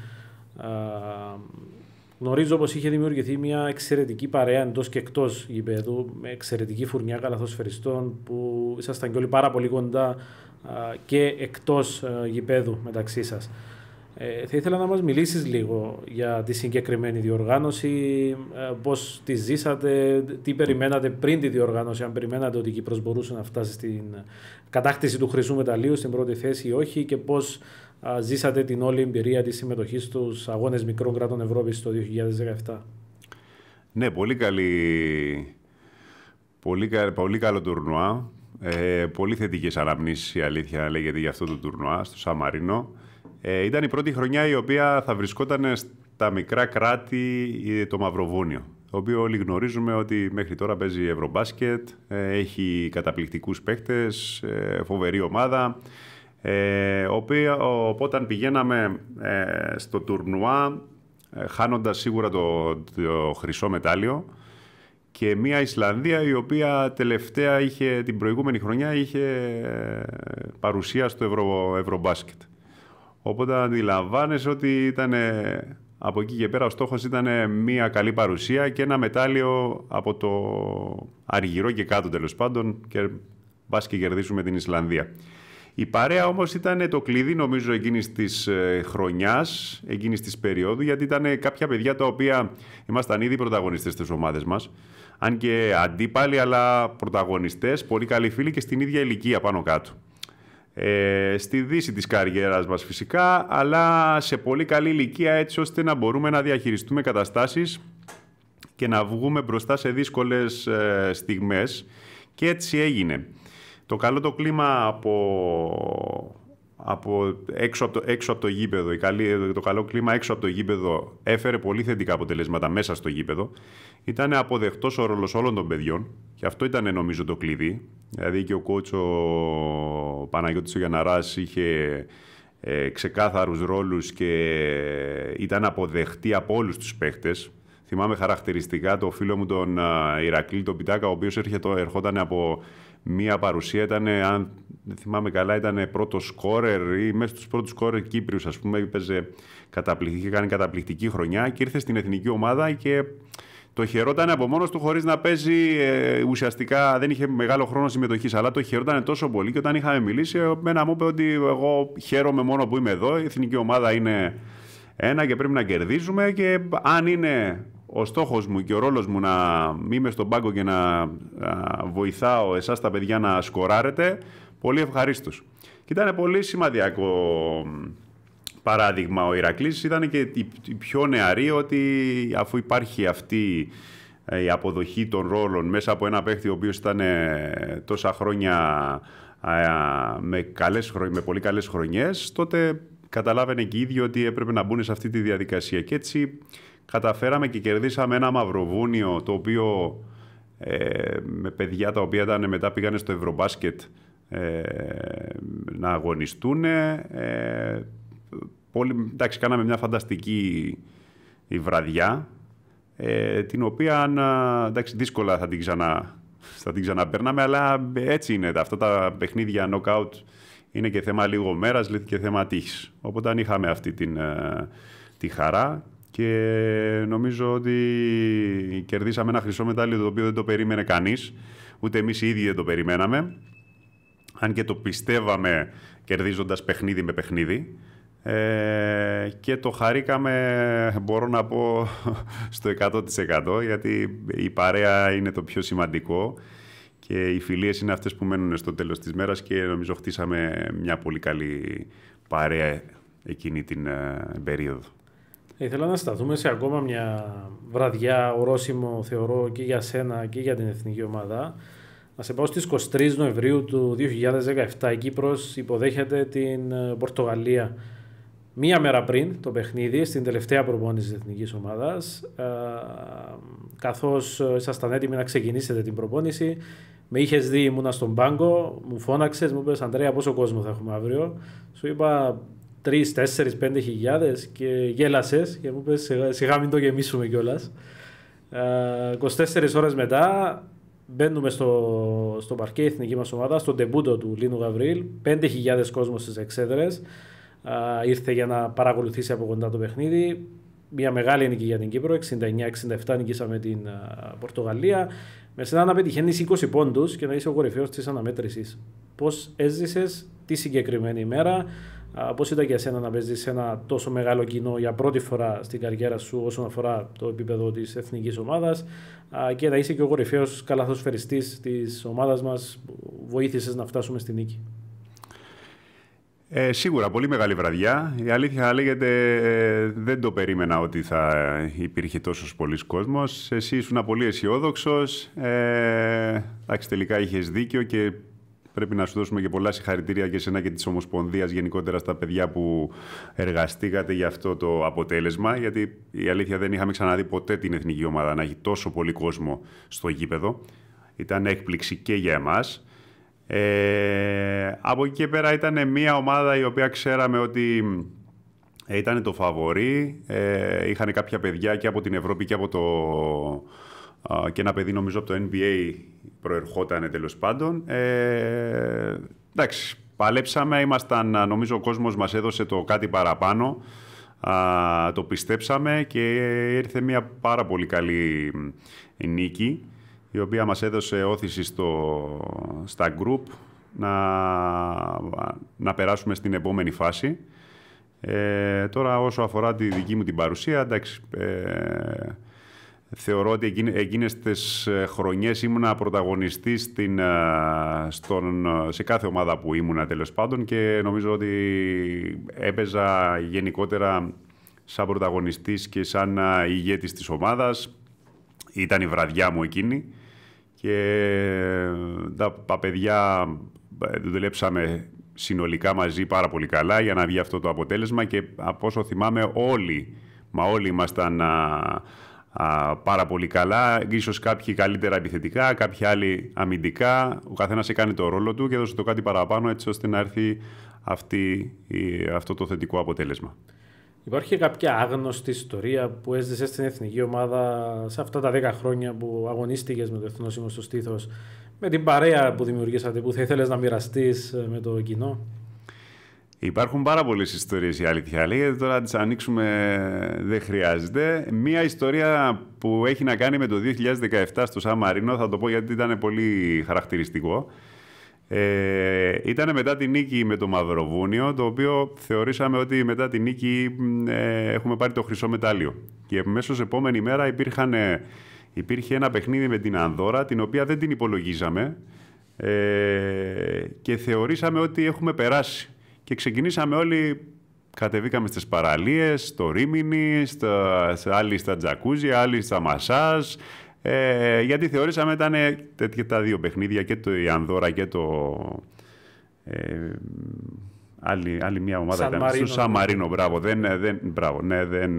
Γνωρίζω πως είχε δημιουργηθεί μια εξαιρετική παρέα εντός και εκτός γηπέδου, με εξαιρετική φουρνιά καλαθοσφαιριστών που ήσασταν και όλοι πάρα πολύ κοντά και εκτός γηπέδου μεταξύ σας. Ε, θα ήθελα να μας μιλήσεις λίγο για τη συγκεκριμένη διοργάνωση, ε, πώς τη ζήσατε, τι περιμένατε πριν τη διοργάνωση, αν περιμένατε ότι η Κύπρος μπορούσε να φτάσει στην κατάκτηση του χρυσού μεταλλίου στην πρώτη θέση ή όχι, και πώς ε, ζήσατε την όλη εμπειρία της συμμετοχής στους αγώνες μικρών κρατών Ευρώπης το δύο χιλιάδες δεκαεπτά. Ναι, πολύ, καλή, πολύ, κα, πολύ καλό τουρνουά. Ε, πολύ θετικές αναμνήσεις, η αλήθεια λέγεται, για αυτό το τουρνουά στο Σαν Μαρίνο. Ε, ήταν η πρώτη χρονιά η οποία θα βρισκόταν στα μικρά κράτη το Μαυροβούνιο, το οποίο όλοι γνωρίζουμε ότι μέχρι τώρα παίζει ευρωμπάσκετ, ε, έχει καταπληκτικούς παίχτες, ε, φοβερή ομάδα. Ε, οποία, ο, οπότε πηγαίναμε ε, στο τουρνουά ε, χάνοντας σίγουρα το, το χρυσό μετάλλιο, και μια Ισλανδία η οποία τελευταία είχε, την προηγούμενη χρονιά είχε παρουσία στο Ευρω, ευρωμπάσκετ. Οπότε αντιλαμβάνεσαι ότι ήταν, από εκεί και πέρα ο στόχος ήταν μια καλή παρουσία και ένα μετάλλιο από το αργυρό και κάτω, τέλος πάντων, και μπας και κερδίσουμε την Ισλανδία. Η παρέα όμως ήταν το κλειδί, νομίζω, εκείνης της χρονιάς, εκείνης της περίοδου, γιατί ήταν κάποια παιδιά τα οποία ήμασταν ήδη πρωταγωνιστές στις ομάδες μας, αν και αντίπαλοι, αλλά πρωταγωνιστές, πολύ καλοί φίλοι και στην ίδια ηλικία πάνω κάτω. Ε, στη δύση της καριέρας μας φυσικά, αλλά σε πολύ καλή ηλικία, έτσι ώστε να μπορούμε να διαχειριστούμε καταστάσεις και να βγούμε μπροστά σε δύσκολες ε, στιγμές, και έτσι έγινε. Το καλό το κλίμα από, από, έξω, από το, έξω από το γήπεδο, η καλή, το καλό κλίμα έξω από το γήπεδο έφερε πολύ θετικά αποτελέσματα μέσα στο γήπεδο. Ήταν αποδεκτός ο ρόλος όλων των παιδιών και αυτό ήταν, νομίζω, το κλειδί. Δηλαδή και ο κόουτς ο Παναγιώτης ο Γιαναράς είχε ε, ξεκάθαρους ρόλους και ήταν αποδεχτή από όλους τους παίχτες. Θυμάμαι χαρακτηριστικά το φίλο μου τον Ηρακλή τον Πιτάκα, ο οποίος ερχόταν από μία παρουσία, ήταν, αν θυμάμαι καλά, ήταν πρώτος σκόρερ ή μέσα στους πρώτους σκόρερ Κύπριους, ας πούμε, έπαιζε καταπληκτική, κάνει καταπληκτική χρονιά και ήρθε στην εθνική ομάδα και το χαιρόταν από μόνος του χωρίς να παίζει, ε, ουσιαστικά δεν είχε μεγάλο χρόνο συμμετοχής, αλλά το χαιρόταν τόσο πολύ, και όταν είχαμε μιλήσει, εμένα μου είπε ότι εγώ χαίρομαι μόνο που είμαι εδώ, η εθνική ομάδα είναι ένα και πρέπει να κερδίζουμε, και αν είναι ο στόχος μου και ο ρόλος μου να είμαι στον πάγκο και να, να βοηθάω εσάς τα παιδιά να σκοράρετε, πολύ ευχαρίστως. Και ήταν πολύ σημαντικό παράδειγμα ο Ηρακλής, ήταν και η πιο νεαρή, ότι αφού υπάρχει αυτή η αποδοχή των ρόλων μέσα από ένα παίχτη ο οποίος ήταν τόσα χρόνια με, καλές, με πολύ καλές χρονιές, τότε καταλάβαινε και οι ίδιοι ότι έπρεπε να μπουν σε αυτή τη διαδικασία. Και έτσι καταφέραμε και κερδίσαμε ένα Μαυροβούνιο, το οποίο ε, με παιδιά τα οποία ήταν, μετά πήγανε στο ευρωμπάσκετ ε, να αγωνιστούν. Ε, πολύ, εντάξει, κάναμε μια φανταστική η βραδιά, ε, την οποία, εντάξει, δύσκολα θα την, ξανα, θα την ξαναπέρναμε, αλλά έτσι είναι. Αυτά τα παιχνίδια knockout είναι και θέμα λίγο μέρας, δηλαδή και θέμα τύχης. Οπότε αν είχαμε αυτή την, τη χαρά, και νομίζω ότι κερδίσαμε ένα χρυσό μετάλλιο το οποίο δεν το περίμενε κανείς, ούτε εμείς οι ίδιοι δεν το περιμέναμε, αν και το πιστεύαμε κερδίζοντας παιχνίδι με παιχνίδι, ε, και το χαρήκαμε, μπορώ να πω, στο εκατό τοις εκατό, γιατί η παρέα είναι το πιο σημαντικό και οι φιλίες είναι αυτές που μένουν στο τέλος της μέρας, και νομίζω χτίσαμε μια πολύ καλή παρέα εκείνη την περίοδο. Ήθελα να σταθούμε σε ακόμα μια βραδιά ορόσημο, θεωρώ, και για σένα και για την εθνική ομάδα. Να σε πάω στις εικοστή τρίτη Νοεμβρίου του δύο χιλιάδες δεκαεπτά. Η Κύπρος υποδέχεται την Πορτογαλία. Μία μέρα πριν το παιχνίδι, στην τελευταία προπόνηση της εθνικής ομάδας, καθώς ήσασταν έτοιμοι να ξεκινήσετε την προπόνηση, με είχες δει, ήμουνα στον πάγκο, μου φώναξες, μου είπες «Ανδρέα, πόσο κόσμο θα έχουμε αύριο?» Σου είπα τρεις, τέσσερις, πέντε χιλιάδες και γέλασες και μου είπες «Σιγά μην το γεμίσουμε κιόλας». είκοσι τέσσερις ώρες μετά μπαίνουμε στο, στο παρκέ η εθνική μας ομάδα, στον τεμπούτο του Λίνου Γαβρίλ, πέντε χιλιάδες κόσμος στις εξέδρες. Uh, ήρθε για να παρακολουθήσει από κοντά το παιχνίδι. Μια μεγάλη νίκη για την Κύπρο, εξήντα εννιά εξήντα επτά νίκησαμε την uh, Πορτογαλία. Με σένα να πετυχαίνεις είκοσι πόντους και να είσαι ο κορυφαίος της αναμέτρησης. Πώς έζησες τη συγκεκριμένη ημέρα, uh, πώς ήταν για σένα να παίζεις σε ένα τόσο μεγάλο κοινό για πρώτη φορά στην καριέρα σου όσον αφορά το επίπεδο της εθνικής ομάδας uh, και να είσαι και ο κορυφαίος καλαθοσφαιριστής της ομάδας μας που βοήθησες να φτάσουμε στη νίκη? Ε, σίγουρα, πολύ μεγάλη βραδιά. Η αλήθεια λέγεται, ε, δεν το περίμενα ότι θα υπήρχε τόσος πολύς κόσμος. Εσύ ήσουν πολύ αισιόδοξος. Ε, εντάξει, τελικά είχες δίκιο και πρέπει να σου δώσουμε και πολλά συγχαρητήρια και εσένα και της Ομοσπονδίας, γενικότερα στα παιδιά που εργαστήκατε για αυτό το αποτέλεσμα. Γιατί η αλήθεια, δεν είχαμε ξαναδεί ποτέ την εθνική ομάδα να έχει τόσο πολύ κόσμο στο γήπεδο. Ήταν έκπληξη και για εμάς. Ε, από εκεί και πέρα ήταν μια ομάδα η οποία ξέραμε ότι ήταν το φαβορί. Ε, είχαν κάποια παιδιά και από την Ευρώπη και από το... Ε, και ένα παιδί νομίζω από το Ν Μπι Έι προερχότανε, τέλος πάντων. Ε, εντάξει, παλέψαμε, ήμασταν, νομίζω ο κόσμος μας έδωσε το κάτι παραπάνω. Ε, το πιστέψαμε και ήρθε μια πάρα πολύ καλή νίκη, η οποία μας έδωσε όθηση στο, στα group να, να περάσουμε στην επόμενη φάση. Ε, τώρα όσο αφορά τη δική μου την παρουσία, εντάξει, ε, θεωρώ ότι εκείν, εκείνες τις χρονιές ήμουνα πρωταγωνιστής στην, στον, σε κάθε ομάδα που ήμουνα, τέλος πάντων, και νομίζω ότι έπαιζα γενικότερα σαν πρωταγωνιστής και σαν ηγέτης της ομάδας. Ήταν η βραδιά μου εκείνη και τα παιδιά δουλέψαμε συνολικά μαζί πάρα πολύ καλά για να βγει αυτό το αποτέλεσμα και από όσο θυμάμαι όλοι, μα όλοι ήμασταν α, α, πάρα πολύ καλά, ίσως κάποιοι καλύτερα επιθετικά, κάποιοι άλλοι αμυντικά, ο καθένας έκανε το ρόλο του και έδωσε το κάτι παραπάνω έτσι ώστε να έρθει αυτή, η, αυτό το θετικό αποτέλεσμα. Υπάρχει κάποια άγνωστη ιστορία που έζησες στην εθνική ομάδα σε αυτά τα δέκα χρόνια που αγωνίστηκες με το Εθνόσημο στο Στήθος, με την παρέα που δημιουργήσατε, που θα ήθελες να μοιραστείς με το κοινό? Υπάρχουν πάρα πολλές ιστορίες, η αλήθεια λέγεται. Τώρα να τις ανοίξουμε δεν χρειάζεται. Μία ιστορία που έχει να κάνει με το δύο χιλιάδες δεκαεπτά στο Σαν Μαρίνο, θα το πω γιατί ήταν πολύ χαρακτηριστικό. Ε, ήτανε μετά τη νίκη με το Μαυροβούνιο, το οποίο θεωρήσαμε ότι μετά τη νίκη ε, έχουμε πάρει το χρυσό μετάλλιο. Και μέσως επόμενη μέρα υπήρχαν, υπήρχε ένα παιχνίδι με την Ανδόρα, την οποία δεν την υπολογίζαμε ε, και θεωρήσαμε ότι έχουμε περάσει. Και ξεκινήσαμε όλοι, κατεβήκαμε στις παραλίες, στο Ρίμινι, στα, άλλοι στα τζακούζια, άλλοι στα μασάζ. Ε, γιατί θεωρήσαμε ήταν τέτοια τα δύο παιχνίδια, και το Ανδόρα και το ε, άλλη, άλλη μια ομάδα Σαν ήταν Μαρίνο. Στο Σαν Μαρίνο, μπράβο, δεν, δεν, μπράβο ναι, δεν,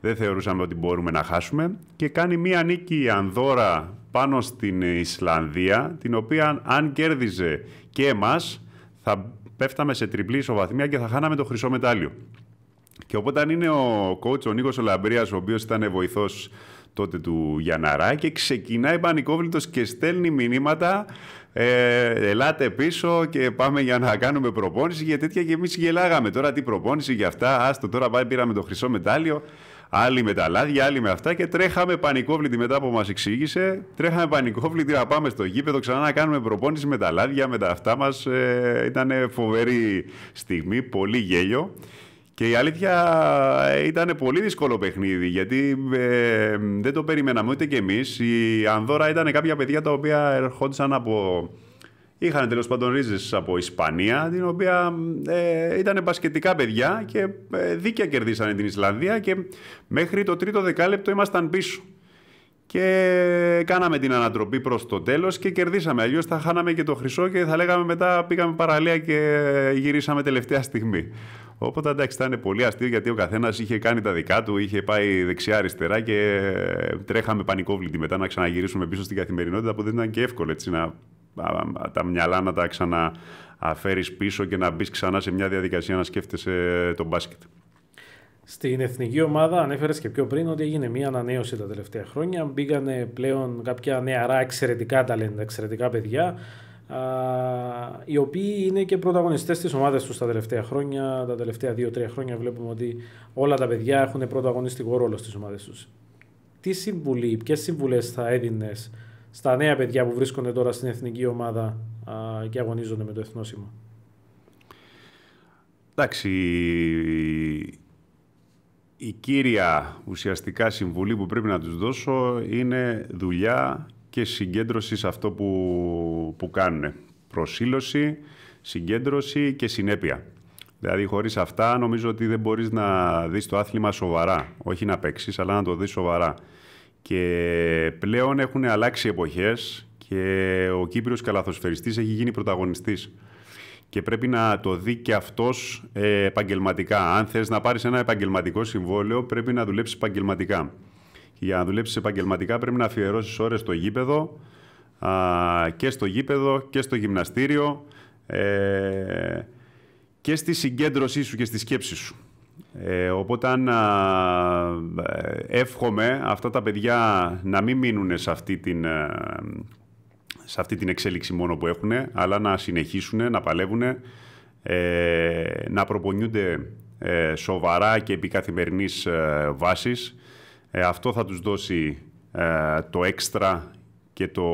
δεν θεωρούσαμε ότι μπορούμε να χάσουμε και κάνει μια νίκη η Ανδόρα πάνω στην Ισλανδία, την οποία αν κέρδιζε και εμάς θα πέφταμε σε τριπλή ισοβαθμία και θα χάναμε το χρυσό μετάλλιο. Και οπότε είναι ο coach ο Νίκος Λαμπρίας, ο οποίος ήταν βοηθός τότε του Γιαναρά, και ξεκινάει πανικόβλητος και στέλνει μηνύματα ε, «Ελάτε πίσω και πάμε για να κάνουμε προπόνηση» για τέτοια, και εμείς γελάγαμε. Τώρα τι προπόνηση για αυτά, άστο τώρα πάει, πήραμε το χρυσό μετάλλιο, άλλοι με τα λάδια, άλλοι με αυτά, και τρέχαμε πανικόβλητοι μετά που μας εξήγησε, τρέχαμε πανικόβλητοι να πάμε στο γήπεδο ξανά να κάνουμε προπόνηση με τα λάδια, με τα αυτά μας. Ε, ήταν φοβερή στιγμή, πολύ γέλιο. Και η αλήθεια ήταν πολύ δύσκολο παιχνίδι, γιατί ε, δεν το περιμέναμε ούτε κι εμείς. Η Ανδόρα ήταν κάποια παιδιά τα οποία ερχόντουσαν από... Είχαν τέλος πάντων ρίζες από Ισπανία, την οποία ε, ήταν μπασκετικά παιδιά και ε, δίκαια κερδίσανε την Ισλανδία και μέχρι το τρίτο δεκάλεπτο ήμασταν πίσω. και κάναμε την ανατροπή προς το τέλος και κερδίσαμε. Αλλιώς θα χάναμε και το χρυσό και θα λέγαμε μετά πήγαμε παραλία και γυρίσαμε τελευταία στιγμή. Οπότε εντάξει, ήταν πολύ αστείο γιατί ο καθένας είχε κάνει τα δικά του, είχε πάει δεξιά-αριστερά και τρέχαμε πανικόβλητοι μετά να ξαναγυρίσουμε πίσω στην καθημερινότητα που δεν ήταν και εύκολο έτσι, να, τα μυαλά να τα ξαναφέρεις πίσω και να μπεις ξανά σε μια διαδικασία να σκέφτεσαι τον μπάσκετ. Στην εθνική ομάδα ανέφερες και πιο πριν ότι έγινε μια ανανέωση τα τελευταία χρόνια. Μπήκανε πλέον κάποια νεαρά εξαιρετικά ταλέντα, εξαιρετικά παιδιά, α, οι οποίοι είναι και πρωταγωνιστές της ομάδας τους τα τελευταία χρόνια. Τα τελευταία δύο-τρία χρόνια βλέπουμε ότι όλα τα παιδιά έχουν πρωταγωνιστικό ρόλο στις ομάδες τους. Τι συμβουλή, ποιες συμβουλές θα έδινες στα νέα παιδιά που βρίσκονται τώρα στην εθνική ομάδα α, και αγωνίζονται με το εθνόσημο? Εντάξει, η κύρια ουσιαστικά συμβουλή που πρέπει να τους δώσω είναι δουλειά και συγκέντρωση σε αυτό που, που κάνουν. Προσήλωση, συγκέντρωση και συνέπεια. Δηλαδή χωρίς αυτά νομίζω ότι δεν μπορείς να δεις το άθλημα σοβαρά. Όχι να παίξεις, αλλά να το δεις σοβαρά. Και πλέον έχουν αλλάξει εποχές και ο Κύπριος καλαθοσφαιριστής έχει γίνει πρωταγωνιστής. Και πρέπει να το δει και αυτός ε, επαγγελματικά. Αν θες να πάρεις ένα επαγγελματικό συμβόλαιο, πρέπει να δουλέψεις επαγγελματικά. Και για να δουλέψεις επαγγελματικά, πρέπει να αφιερώσεις ώρες στο γήπεδο, α, και στο γήπεδο και στο γυμναστήριο ε, και στη συγκέντρωσή σου και στη σκέψη σου. Ε, οπότε αν, α, εύχομαι αυτά τα παιδιά να μην μείνουν σε αυτή την... Α, σε αυτή την εξέλιξη μόνο που έχουν, αλλά να συνεχίσουν, να παλεύουν, ε, να προπονιούνται ε, σοβαρά και επί καθημερινής ε, βάσης. Ε, αυτό θα τους δώσει ε, το έξτρα και το,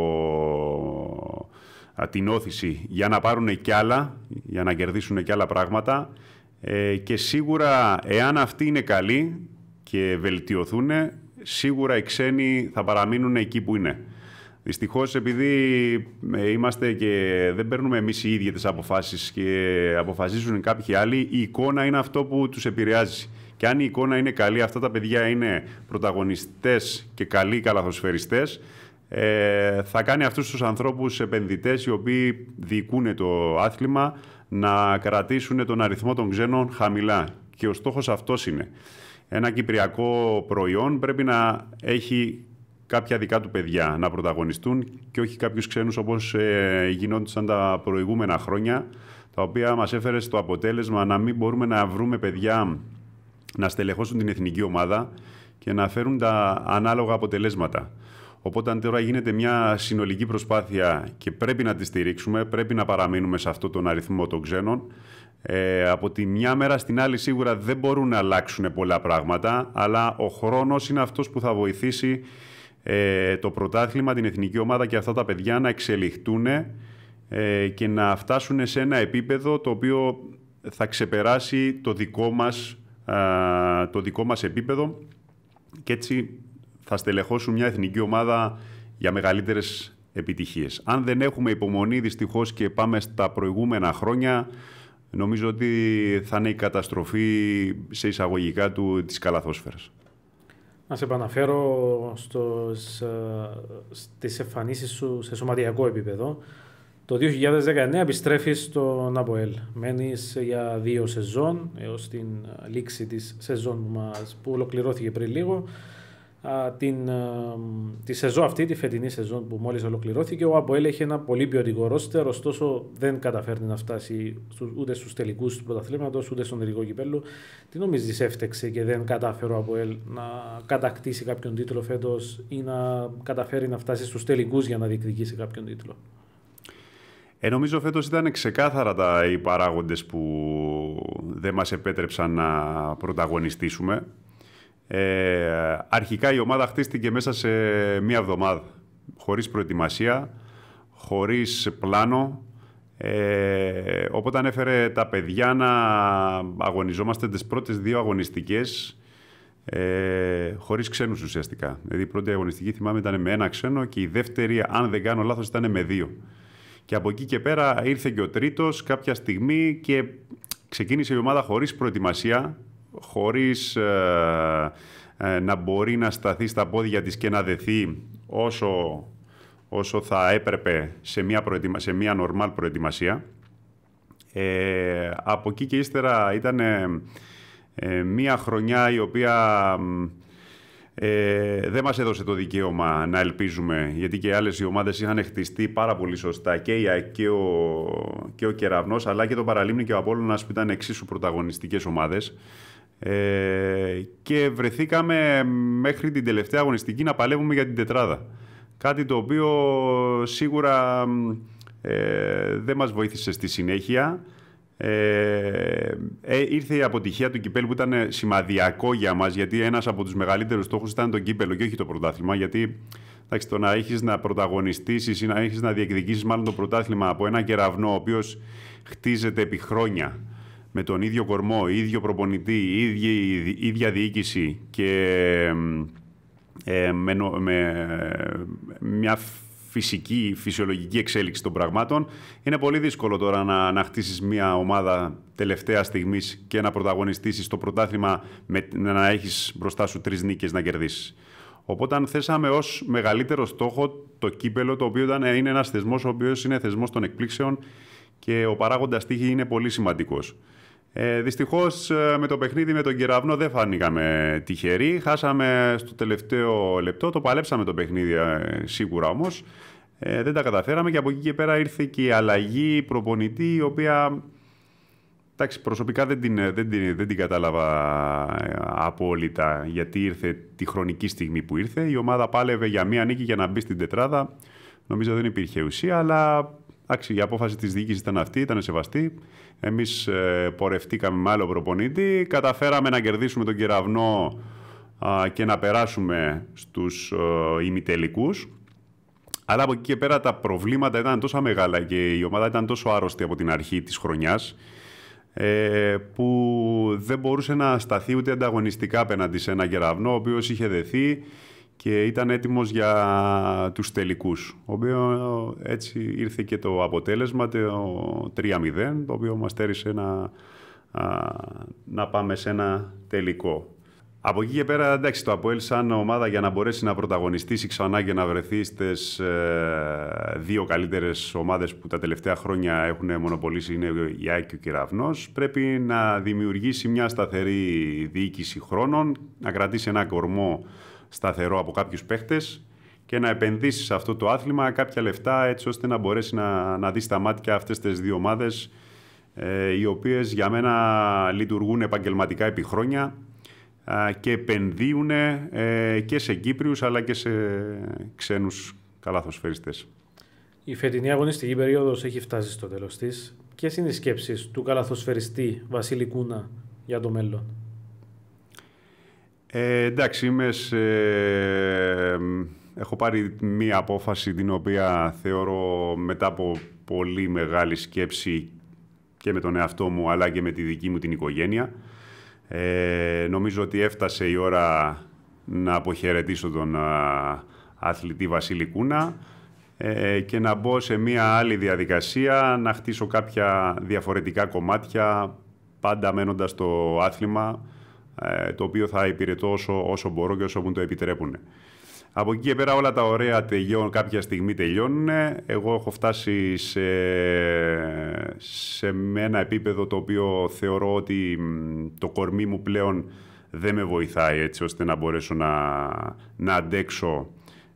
ε, την όθηση για να πάρουν κι άλλα, για να κερδίσουν κι άλλα πράγματα. Ε, και σίγουρα, εάν αυτοί είναι καλοί και βελτιωθούν, σίγουρα οι ξένοι θα παραμείνουν εκεί που είναι. Δυστυχώς, επειδή είμαστε και δεν παίρνουμε εμείς οι ίδιοι τις αποφάσεις και αποφασίζουν κάποιοι άλλοι, η εικόνα είναι αυτό που τους επηρεάζει. Και αν η εικόνα είναι καλή, αυτά τα παιδιά είναι πρωταγωνιστές και καλοί καλαθοσφαιριστές, ε, θα κάνει αυτούς τους ανθρώπους επενδυτές οι οποίοι διοικούν το άθλημα να κρατήσουν τον αριθμό των ξένων χαμηλά. Και ο στόχος αυτός είναι. Ένα κυπριακό προϊόν πρέπει να έχει κάποια δικά του παιδιά να πρωταγωνιστούν και όχι κάποιους ξένους όπως ε, γινόντουσαν τα προηγούμενα χρόνια, τα οποία μας έφερε στο αποτέλεσμα να μην μπορούμε να βρούμε παιδιά να στελεχώσουν την εθνική ομάδα και να φέρουν τα ανάλογα αποτελέσματα. Οπότε αν τώρα γίνεται μια συνολική προσπάθεια και πρέπει να τη στηρίξουμε, πρέπει να παραμείνουμε σε αυτόν τον αριθμό των ξένων. Ε, από τη μια μέρα στην άλλη σίγουρα δεν μπορούν να αλλάξουν πολλά πράγματα, αλλά ο χρόνος είναι αυτός που θα βοηθήσει το πρωτάθλημα, την εθνική ομάδα και αυτά τα παιδιά να εξελιχτούν και να φτάσουν σε ένα επίπεδο το οποίο θα ξεπεράσει το δικό μας, το δικό μας επίπεδο και έτσι θα στελεχώσουν μια εθνική ομάδα για μεγαλύτερες επιτυχίες. Αν δεν έχουμε υπομονή δυστυχώς και πάμε στα προηγούμενα χρόνια, νομίζω ότι θα είναι η καταστροφή σε εισαγωγικά του, της καλαθόσφαιρας. Να σε επαναφέρω στο, στις εμφανίσεις σου σε σωματιακό επίπεδο. Το δύο χιλιάδες δεκαεννέα επιστρέφεις στον ΑΠΟΕΛ. Μένεις για δύο σεζόν, έως την λήξη της σεζόν μας που ολοκληρώθηκε πριν λίγο. Την, τη σεζόν αυτή, τη φετινή σεζόν που μόλις ολοκληρώθηκε, ο ΑΠΟΕΛ έχει ένα πολύ ποιοτικό ρόστερ, ωστόσο δεν καταφέρνει να φτάσει ούτε στους τελικούς του πρωταθλήματος, ούτε στον τελικό κυπέλλου. Τι νομίζεις, έφτεξε και δεν κατάφερε ο ΑΠΟΕΛ να κατακτήσει κάποιον τίτλο φέτος ή να καταφέρει να φτάσει στους τελικούς για να διεκδικήσει κάποιον τίτλο? Ε, νομίζω φέτος ήταν ξεκάθαρα τα, οι παράγοντες που δεν μας επέτρεψαν να πρωταγωνιστήσουμε. Ε, αρχικά η ομάδα χτίστηκε μέσα σε μία εβδομάδα, χωρίς προετοιμασία, χωρίς πλάνο, ε, οπότε ανέφερε τα παιδιά να αγωνιζόμαστε τις πρώτες δύο αγωνιστικές ε, χωρίς ξένους ουσιαστικά. Δηλαδή η πρώτη αγωνιστική θυμάμαι ήταν με ένα ξένο και η δεύτερη, αν δεν κάνω λάθος, ήταν με δύο. Και από εκεί και πέρα ήρθε και ο τρίτος κάποια στιγμή και ξεκίνησε η ομάδα χωρίς προετοιμασία, χωρίς ε, ε, να μπορεί να σταθεί στα πόδια της και να δεθεί όσο, όσο θα έπρεπε σε μια, προετοιμα, σε μια normal προετοιμασία. Ε, από εκεί και ύστερα ήταν ε, ε, μια χρονιά η οποία... Ε, δεν μας έδωσε το δικαίωμα να ελπίζουμε, γιατί και οι άλλες οι ομάδες είχαν χτιστεί πάρα πολύ σωστά, και η ΑΕΚ και ο, και ο Κεραυνός, αλλά και το Παραλίμνη και ο Απόλλωνας, που ήταν εξίσου πρωταγωνιστικές ομάδες, ε, και βρεθήκαμε μέχρι την τελευταία αγωνιστική να παλεύουμε για την τετράδα, κάτι το οποίο σίγουρα ε, δεν μας βοήθησε στη συνέχεια. Ε, ε, ήρθε η αποτυχία του κυπέλου, που ήταν σημαδιακό για μας, γιατί ένας από τους μεγαλύτερους στόχους ήταν το κύπελο και όχι το πρωτάθλημα. Γιατί εντάξει, το να έχεις να πρωταγωνιστήσεις ή να έχεις να διεκδικήσεις μάλλον το πρωτάθλημα από ένα Κεραυνό ο οποίος χτίζεται επί χρόνια με τον ίδιο κορμό, ίδιο προπονητή, ίδια, ίδια διοίκηση, και ε, με, με μια φυσική, φυσιολογική εξέλιξη των πραγμάτων, είναι πολύ δύσκολο τώρα να, να χτίσεις μια ομάδα τελευταία στιγμής και να πρωταγωνιστήσεις το πρωτάθλημα με, να έχεις μπροστά σου τρεις νίκες να κερδίσεις. Οπότε θέσαμε ως μεγαλύτερο στόχο το κύπελο, το οποίο ήταν, είναι ένας θεσμός ο οποίος είναι θεσμός των εκπλήξεων και ο παράγοντας τύχη είναι πολύ σημαντικός. Ε, δυστυχώς με το παιχνίδι με τον Κεραυνό δεν φάνηκαμε τυχεροί. Χάσαμε στο τελευταίο λεπτό, το παλέψαμε το παιχνίδι σίγουρα, όμως ε, δεν τα καταφέραμε, και από εκεί και πέρα ήρθε και η αλλαγή προπονητή, η οποία εντάξει, προσωπικά δεν την, δεν, την, δεν την κατάλαβα απόλυτα, γιατί ήρθε τη χρονική στιγμή που ήρθε. Η ομάδα πάλευε για μία νίκη για να μπει στην τετράδα. Νομίζω δεν υπήρχε ουσία, αλλά... Η απόφαση της διοίκησης ήταν αυτή, ήταν σεβαστή. Εμείς ε, πορευτήκαμε με άλλο προπονητή. Καταφέραμε να κερδίσουμε τον Κεραυνό ε, και να περάσουμε στους ε, ημιτελικούς. Αλλά από εκεί και πέρα τα προβλήματα ήταν τόσο μεγάλα και η ομάδα ήταν τόσο άρρωστη από την αρχή της χρονιάς, ε, που δεν μπορούσε να σταθεί ούτε ανταγωνιστικά απέναντι σε ένα Κεραυνό ο οποίος είχε δεθεί και ήταν έτοιμος για τους τελικούς. Ο οποίο έτσι ήρθε και το αποτέλεσμα, το τρία μηδέν, το οποίο μας στέρισε να, να πάμε σε ένα τελικό. Από εκεί και πέρα, εντάξει, το ΑΠΟΕΛ σαν ομάδα, για να μπορέσει να πρωταγωνιστήσει ξανά και να βρεθεί στις δύο καλύτερες ομάδες που τα τελευταία χρόνια έχουν μονοπολίσει, είναι η ΑΕΚ και ο Κεραυνός, πρέπει να δημιουργήσει μια σταθερή διοίκηση χρόνων, να κρατήσει ένα κορμό σταθερό από κάποιους παίχτες και να επενδύσει σε αυτό το άθλημα κάποια λεφτά, έτσι ώστε να μπορέσει να, να δει στα μάτια αυτές τις δύο ομάδες, ε, οι οποίες για μένα λειτουργούν επαγγελματικά επί χρόνια ε, και επενδύουν ε, και σε Κύπριους αλλά και σε ξένους καλαθοσφαιριστές. Η φετινή αγωνιστική περίοδος έχει φτάσει στο τέλος της. Ποιες είναι οι σκέψεις του καλαθοσφαιριστή Βασίλη Κούνα για το μέλλον? Ε, εντάξει, είμαι σε... έχω πάρει μία απόφαση την οποία θεωρώ, μετά από πολύ μεγάλη σκέψη και με τον εαυτό μου αλλά και με τη δική μου την οικογένεια, ε, νομίζω ότι έφτασε η ώρα να αποχαιρετήσω τον αθλητή Βασίλη Κούνα ε, και να μπω σε μία άλλη διαδικασία, να χτίσω κάποια διαφορετικά κομμάτια, πάντα μένοντας το άθλημα, το οποίο θα υπηρετώ όσο, όσο μπορώ και όσο μου το επιτρέπουν. Από εκεί και πέρα όλα τα ωραία τελειώνουν, κάποια στιγμή τελειώνουν. Εγώ έχω φτάσει σε, σε ένα επίπεδο το οποίο θεωρώ ότι το κορμί μου πλέον δεν με βοηθάει, έτσι ώστε να μπορέσω να, να αντέξω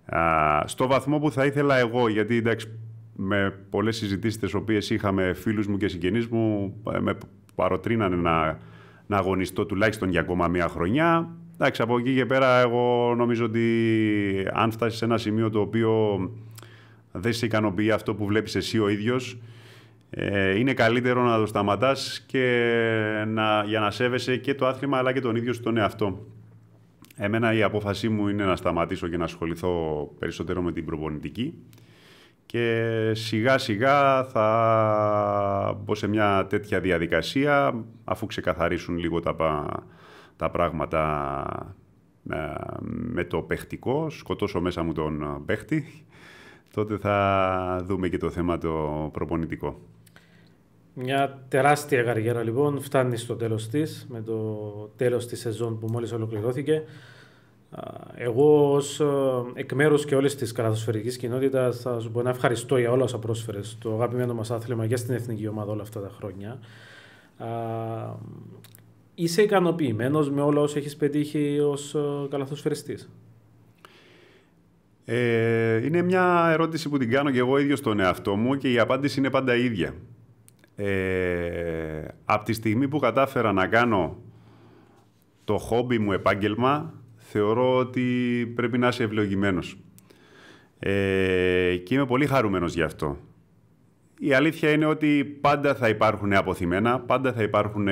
α, στο βαθμό που θα ήθελα εγώ, γιατί εντάξει, με πολλές συζητήσεις τις οποίες είχαμε, φίλους μου και συγγενείς μου με παροτρύνανε να να αγωνιστώ τουλάχιστον για ακόμα μία χρονιά. Εντάξει, από εκεί και πέρα εγώ νομίζω ότι αν φτάσεις σε ένα σημείο το οποίο δεν σε ικανοποιεί αυτό που βλέπεις εσύ ο ίδιος, ε, είναι καλύτερο να το σταματάς και να, για να σέβεσαι και το άθλημα αλλά και τον ίδιο στον εαυτό. Εμένα η απόφασή μου είναι να σταματήσω και να ασχοληθώ περισσότερο με την προπονητική, και σιγά σιγά θα μπω σε μια τέτοια διαδικασία, αφού ξεκαθαρίσουν λίγο τα, τα πράγματα με το παιχτικό, σκοτώσω μέσα μου τον παίχτη, τότε θα δούμε και το θέμα το προπονητικό. Μια τεράστια καριέρα λοιπόν, φτάνει στο τέλος της, με το τέλος της σεζόν που μόλις ολοκληρώθηκε. Εγώ ως εκ μέρους και όλης της καλαθοσφαιρικής κοινότητας θα σου πω να ευχαριστώ για όλα όσα πρόσφερες στο αγαπημένο μας άθλημα και στην εθνική ομάδα όλα αυτά τα χρόνια. Είσαι ικανοποιημένος με όλα όσα έχεις πετύχει ως καλαθοσφαιριστής? Ε, είναι μια ερώτηση που την κάνω και εγώ ίδιο στον εαυτό μου και η απάντηση είναι πάντα η ίδια. Ε, από τη στιγμή που κατάφερα να κάνω το χόμπι μου επάγγελμα, θεωρώ ότι πρέπει να είσαι ευλογημένος. Ε, και είμαι πολύ χαρούμενος γι' αυτό. Η αλήθεια είναι ότι πάντα θα υπάρχουν αποθυμένα, πάντα θα υπάρχουν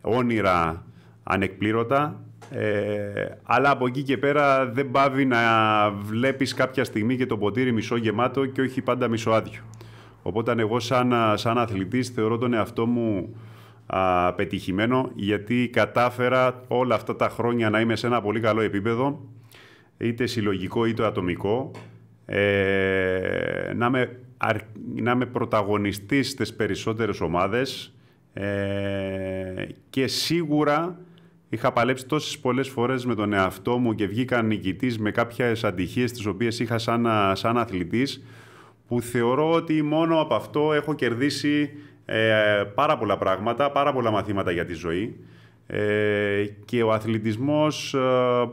όνειρα ανεκπλήρωτα, ε, αλλά από εκεί και πέρα δεν πάβει να βλέπεις κάποια στιγμή και το ποτήρι μισό γεμάτο και όχι πάντα μισοάδιο. Οπότε εγώ σαν, σαν αθλητής θεωρώ τον εαυτό μου α, πετυχημένο, γιατί κατάφερα όλα αυτά τα χρόνια να είμαι σε ένα πολύ καλό επίπεδο, είτε συλλογικό είτε ατομικό, ε, να είμαι, αρ, να είμαι πρωταγωνιστής στις περισσότερες ομάδες, ε, και σίγουρα είχα παλέψει τόσες πολλές φορές με τον εαυτό μου και βγήκα νικητής με κάποιες ατυχίες τις οποίες είχα σαν, σαν αθλητής, που θεωρώ ότι μόνο από αυτό έχω κερδίσει ε, πάρα πολλά πράγματα, πάρα πολλά μαθήματα για τη ζωή. Ε, και ο αθλητισμός, ε,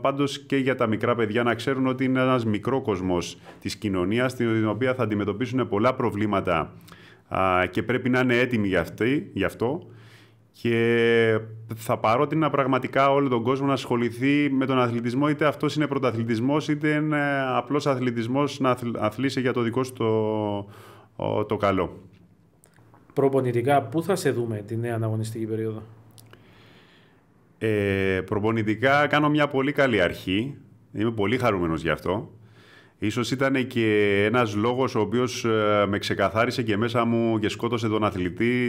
πάντως και για τα μικρά παιδιά, να ξέρουν ότι είναι ένας μικρό κοσμός της κοινωνίας, την οποία θα αντιμετωπίσουν πολλά προβλήματα ε, και πρέπει να είναι έτοιμοι για αυτή, γι' αυτό. Και θα παρότεινα πραγματικά όλο τον κόσμο να ασχοληθεί με τον αθλητισμό, είτε αυτός είναι πρωταθλητισμός, είτε είναι απλός αθλητισμός, να αθλήσει για το δικό σου το, το καλό. Προπονητικά, πού θα σε δούμε τη νέα αγωνιστική περίοδο? Ε, προπονητικά κάνω μια πολύ καλή αρχή. Είμαι πολύ χαρούμενος γι' αυτό. Ίσως ήταν και ένας λόγος ο οποίος με ξεκαθάρισε και μέσα μου και σκότωσε τον αθλητή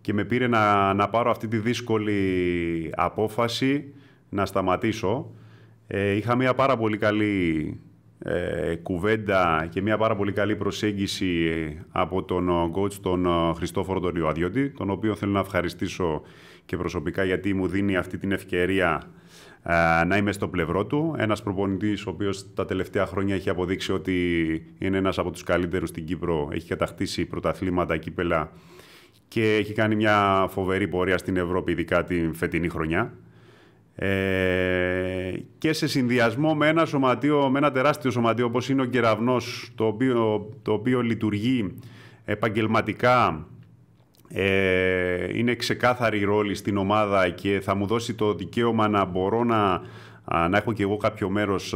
και με πήρε να, να πάρω αυτή τη δύσκολη απόφαση να σταματήσω. Ε, είχα μια πάρα πολύ καλή ε, κουβέντα και μια πάρα πολύ καλή προσέγγιση από τον coach τον Χριστόφορο τον Ιωαδιώτη, τον οποίο θέλω να ευχαριστήσω και προσωπικά, γιατί μου δίνει αυτή την ευκαιρία ε, να είμαι στο πλευρό του. Ένας προπονητής ο οποίος τα τελευταία χρόνια έχει αποδείξει ότι είναι ένας από τους καλύτερους στην Κύπρο, έχει κατακτήσει πρωταθλήματα, κύπελα και έχει κάνει μια φοβερή πορεία στην Ευρώπη, ειδικά την φετινή χρονιά. Ε, και σε συνδυασμό με ένα, σωματείο, με ένα τεράστιο σωματείο όπως είναι ο Κεραυνός, το οποίο, το οποίο λειτουργεί επαγγελματικά, ε, είναι ξεκάθαρη ρόλη στην ομάδα και θα μου δώσει το δικαίωμα να μπορώ να, να έχω και εγώ κάποιο μέρος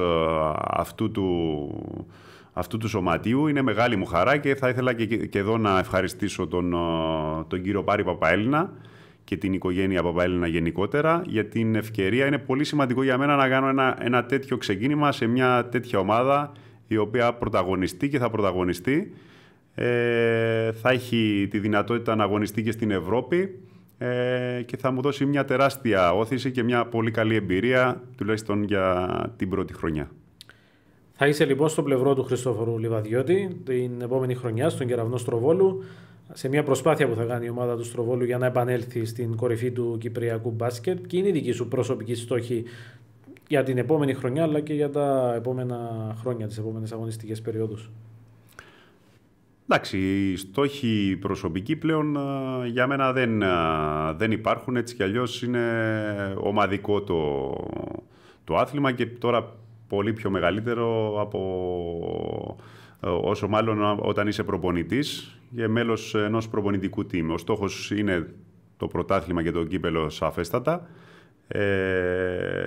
αυτού του, αυτού του σωματείου. Είναι μεγάλη μου χαρά και θα ήθελα και, και εδώ να ευχαριστήσω τον, τον κύριο Πάρη Παπαέλληνα και την οικογένεια Παπαέλληνα γενικότερα για την ευκαιρία. Είναι πολύ σημαντικό για μένα να κάνω ένα, ένα τέτοιο ξεκίνημα σε μια τέτοια ομάδα, η οποία πρωταγωνιστεί και θα πρωταγωνιστεί. Ε, θα έχει τη δυνατότητα να αγωνιστεί και στην Ευρώπη, ε, και θα μου δώσει μια τεράστια όθηση και μια πολύ καλή εμπειρία, τουλάχιστον για την πρώτη χρονιά. Θα είσαι λοιπόν στο πλευρό του Χριστόφορου Λιβαδιώτη την επόμενη χρονιά στον Κεραυνό Στροβόλου, σε μια προσπάθεια που θα κάνει η ομάδα του Στροβόλου για να επανέλθει στην κορυφή του κυπριακού μπάσκετ. Και είναι η δική σου προσωπική στόχη για την επόμενη χρονιά, αλλά και για τα επόμενα χρόνια, τις επόμενες αγωνιστικές περιόδους? Εντάξει, οι στόχοι προσωπικοί πλέον για μένα δεν, δεν υπάρχουν. Έτσι κι αλλιώς είναι ομαδικό το, το άθλημα και τώρα πολύ πιο μεγαλύτερο από όσο μάλλον όταν είσαι προπονητής και μέλος ενός προπονητικού team. Ο στόχος είναι το πρωτάθλημα και το κύπελο σαφέστατα. Ε,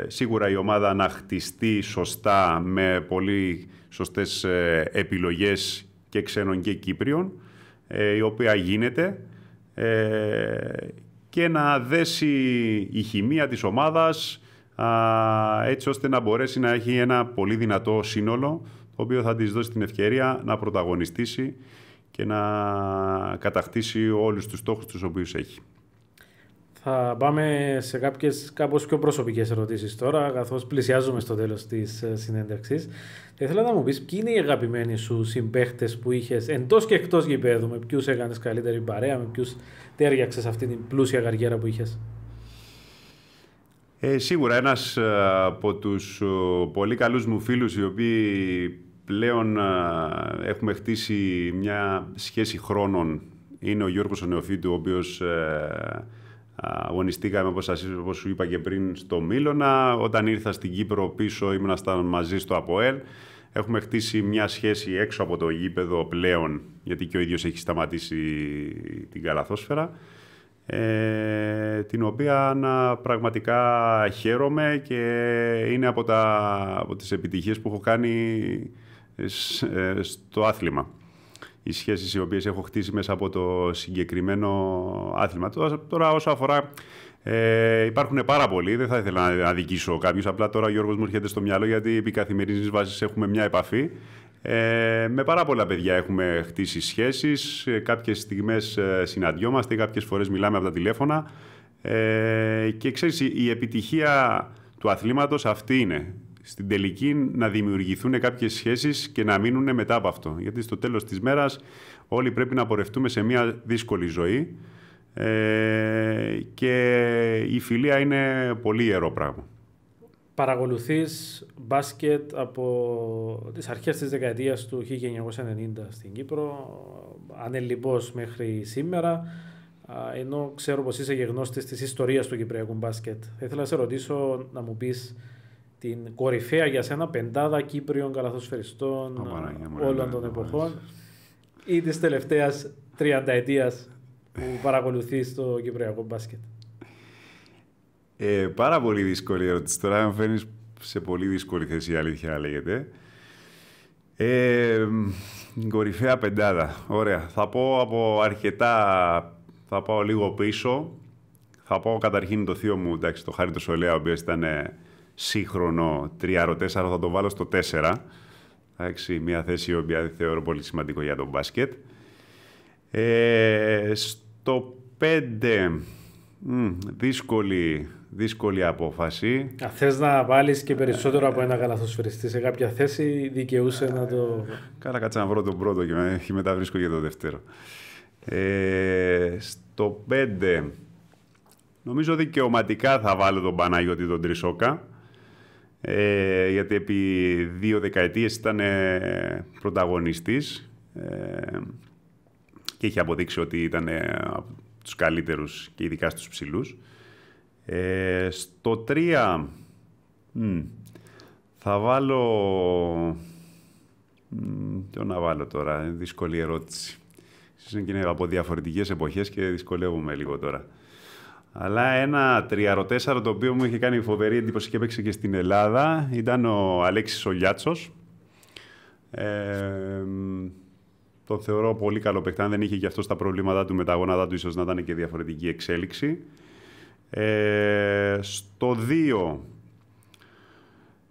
σίγουρα η ομάδα να χτιστεί σωστά με πολύ σωστές επιλογές και ξένων και Κύπριων, ε, η οποία γίνεται, ε, και να δέσει η χημεία της ομάδας, α, έτσι ώστε να μπορέσει να έχει ένα πολύ δυνατό σύνολο, το οποίο θα της δώσει την ευκαιρία να πρωταγωνιστήσει και να κατακτήσει όλους τους στόχους τους οποίους έχει. Θα πάμε σε κάποιες κάπως πιο προσωπικές ερωτήσεις τώρα, καθώς πλησιάζουμε στο τέλος της συνέντευξης. Θα ήθελα να μου πεις ποιοι είναι οι αγαπημένοι σου συμπαίχτες που είχες εντός και εκτός γηπέδου, με ποιους έκανες καλύτερη παρέα, με ποιους τέριαξες αυτή την πλούσια καριέρα που είχες? Ε, σίγουρα ένας από τους πολύ καλούς μου φίλους, οι οποίοι πλέον έχουμε χτίσει μια σχέση χρόνων, είναι ο Γιώργος Νεοφίτου, ο οποίος αγωνιστήκαμε, όπως σας όπως σου είπα και πριν, στο Μίλωνα. Όταν ήρθα στην Κύπρο πίσω, ήμουν μαζί στο ΑΠΟΕΛ. Έχουμε χτίσει μια σχέση έξω από το γήπεδο πλέον, γιατί και ο ίδιος έχει σταματήσει την καλαθόσφαιρα, ε, την οποία να, πραγματικά χαίρομαι και είναι από, τα, από τις επιτυχίες που έχω κάνει σ, ε, στο άθλημα. Οι σχέσεις οι οποίες έχω χτίσει μέσα από το συγκεκριμένο άθλημα. Τώρα όσο αφορά... Ε, υπάρχουν πάρα πολλοί, δεν θα ήθελα να αδικήσω κάποιους, απλά τώρα ο Γιώργος μου έρχεται στο μυαλό γιατί επί καθημερινής βάσης έχουμε μια επαφή. Ε, με πάρα πολλά παιδιά έχουμε χτίσει σχέσεις, κάποιες στιγμές συναντιόμαστε, κάποιες φορές μιλάμε από τα τηλέφωνα ε, και ξέρεις, η επιτυχία του αθλήματος αυτή είναι. Στην τελική να δημιουργηθούν κάποιες σχέσεις και να μείνουν μετά από αυτό. Γιατί στο τέλος της μέρας όλοι πρέπει να πορευτούμε σε μια δύσκολη ζωή. Ε, και η φιλία είναι πολύ ιερό πράγμα. Παρακολουθείς μπάσκετ από τις αρχές της δεκαετίας του χίλια εννιακόσια ενενήντα στην Κύπρο, ανελιπώς μέχρι σήμερα, ενώ ξέρω πως είσαι και γνώστης της ιστορίας του κυπριακού μπάσκετ. Θα ήθελα να σε ρωτήσω να μου πεις την κορυφαία για σένα πεντάδα Κύπριων καλαθοσφαιριστών Παραγία, όλων των εποχών ή της τελευταίας τριανταετίας που παρακολουθείς το κυπριακό μπάσκετ. Ε, πάρα πολύ δύσκολη ερώτηση. Τώρα με φαίνεις σε πολύ δύσκολη θέση, η αλήθεια λέγεται. Ε, κορυφαία πεντάδα. Ωραία. Θα πω από αρκετά... Θα πάω λίγο πίσω. Θα πω καταρχήν το θείο μου, εντάξει, το Χάριτο Σολέα, ο οποίος ήταν σύγχρονο τρία τέσσερα, θα το βάλω στο τέσσερα. Εντάξει, μια θέση η οποία θεωρώ πολύ σημαντικό για τον μπάσκετ. Ε, στο πέντε, μ, δύσκολη, δύσκολη απόφαση. Αν θες να βάλεις και περισσότερο από ένα καλαθοσφαιριστή σε κάποια θέση, δικαιούσε ε, να το... Καλά, κάτσα να βρω τον πρώτο και μετά βρίσκω και το δεύτερο. Ε, στο πέντε, νομίζω δικαιωματικά θα βάλω τον Παναγιώτη τον Τρισόκα, ε, γιατί επί δύο δεκαετίες ήταν ε, πρωταγωνιστής. Ε, και είχε αποδείξει ότι ήταν από τους καλύτερους και ειδικά στους ψηλούς. Ε, στο τρία μ, θα βάλω... Μ, το να βάλω τώρα, είναι δύσκολη ερώτηση. Είναι από διαφορετικές εποχές και δυσκολεύομαι λίγο τώρα. Αλλά ένα τριανταετές το οποίο μου είχε κάνει φοβερή εντύπωση και έπαιξε και στην Ελλάδα ήταν ο Αλέξης ο Γιάτσος. Ε, Το θεωρώ πολύ καλό παιχτά. Αν δεν είχε και αυτό τα προβλήματά του με τα γόνατά του, ίσως να ήταν και διαφορετική εξέλιξη. Ε, στο δύο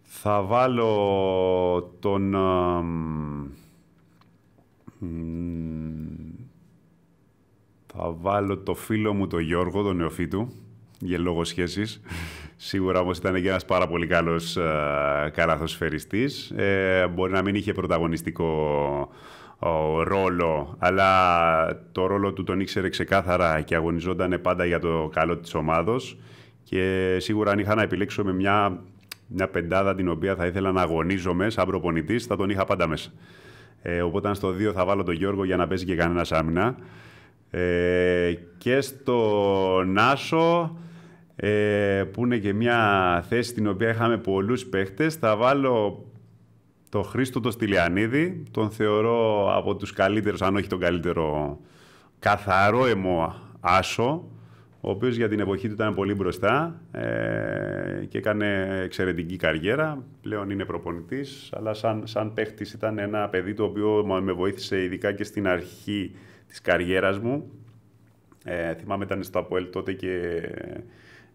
θα βάλω τον... Θα βάλω το φίλο μου, τον Γιώργο, τον Νεοφίτου, για λόγω σχέσης. Σίγουρα όμως ήταν και ένας πάρα πολύ καλός καλαθοσφαιριστής. Ε, μπορεί να μην είχε πρωταγωνιστικό... Ο ρόλο, αλλά το ρόλο του τον ήξερε ξεκάθαρα και αγωνιζόταν πάντα για το καλό της ομάδος και σίγουρα αν είχα να επιλέξω με μια, μια πεντάδα την οποία θα ήθελα να αγωνίζομαι σαν προπονητής, θα τον είχα πάντα μέσα. Ε, οπότε στο δύο θα βάλω τον Γιώργο για να παίζει και κανένας άμυνα. Ε, και στον Άσο, ε, που είναι και μια θέση την οποία είχαμε πολλούς παίχτες, θα βάλω... Το Χρήστο το Στυλιανίδη, τον θεωρώ από τους καλύτερους, αν όχι τον καλύτερο, καθαρό εμώ Άσο, ο οποίος για την εποχή του ήταν πολύ μπροστά ε, και έκανε εξαιρετική καριέρα. Πλέον είναι προπονητής, αλλά σαν, σαν παίχτης ήταν ένα παιδί το οποίο με βοήθησε ειδικά και στην αρχή της καριέρας μου. Ε, θυμάμαι ήταν στο ΑΠΟΕΛ τότε και...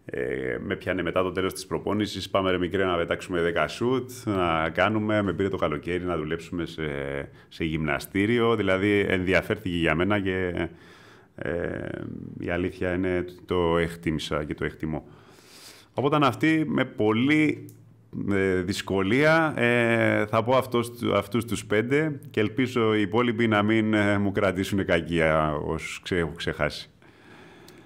Ε, με πιάνε μετά το τέλος της προπόνησης. Πάμε ρε μικρέ να πετάξουμε δέκα σουτ, να κάνουμε. Με πήρε το καλοκαίρι να δουλέψουμε σε, σε γυμναστήριο. Δηλαδή ενδιαφέρθηκε για μένα και ε, η αλήθεια είναι το εκτίμησα και το εκτιμώ. Οπότε αυτή με πολύ ε, δυσκολία ε, θα πω αυτούς, αυτούς τους πέντε και ελπίζω οι υπόλοιποι να μην ε, μου κρατήσουν κακία όσους έχω ξεχάσει.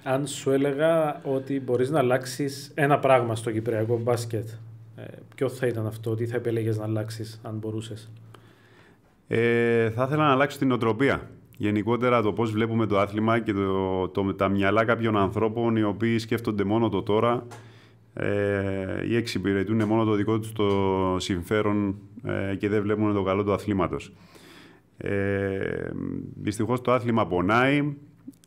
αν σου έλεγα ότι μπορείς να αλλάξεις ένα πράγμα στο κυπριακό μπάσκετ, ε, ποιο θα ήταν αυτό, τι θα επέλεγες να αλλάξεις αν μπορούσες? Ε, θα ήθελα να αλλάξω την οτροπία. Γενικότερα το πώς βλέπουμε το άθλημα και το, το, τα μυαλά κάποιων ανθρώπων οι οποίοι σκέφτονται μόνο το τώρα ε, ή εξυπηρετούν μόνο το δικό τους το συμφέρον ε, και δεν βλέπουν το καλό του αθλήματος. Ε, δυστυχώς το άθλημα πονάει,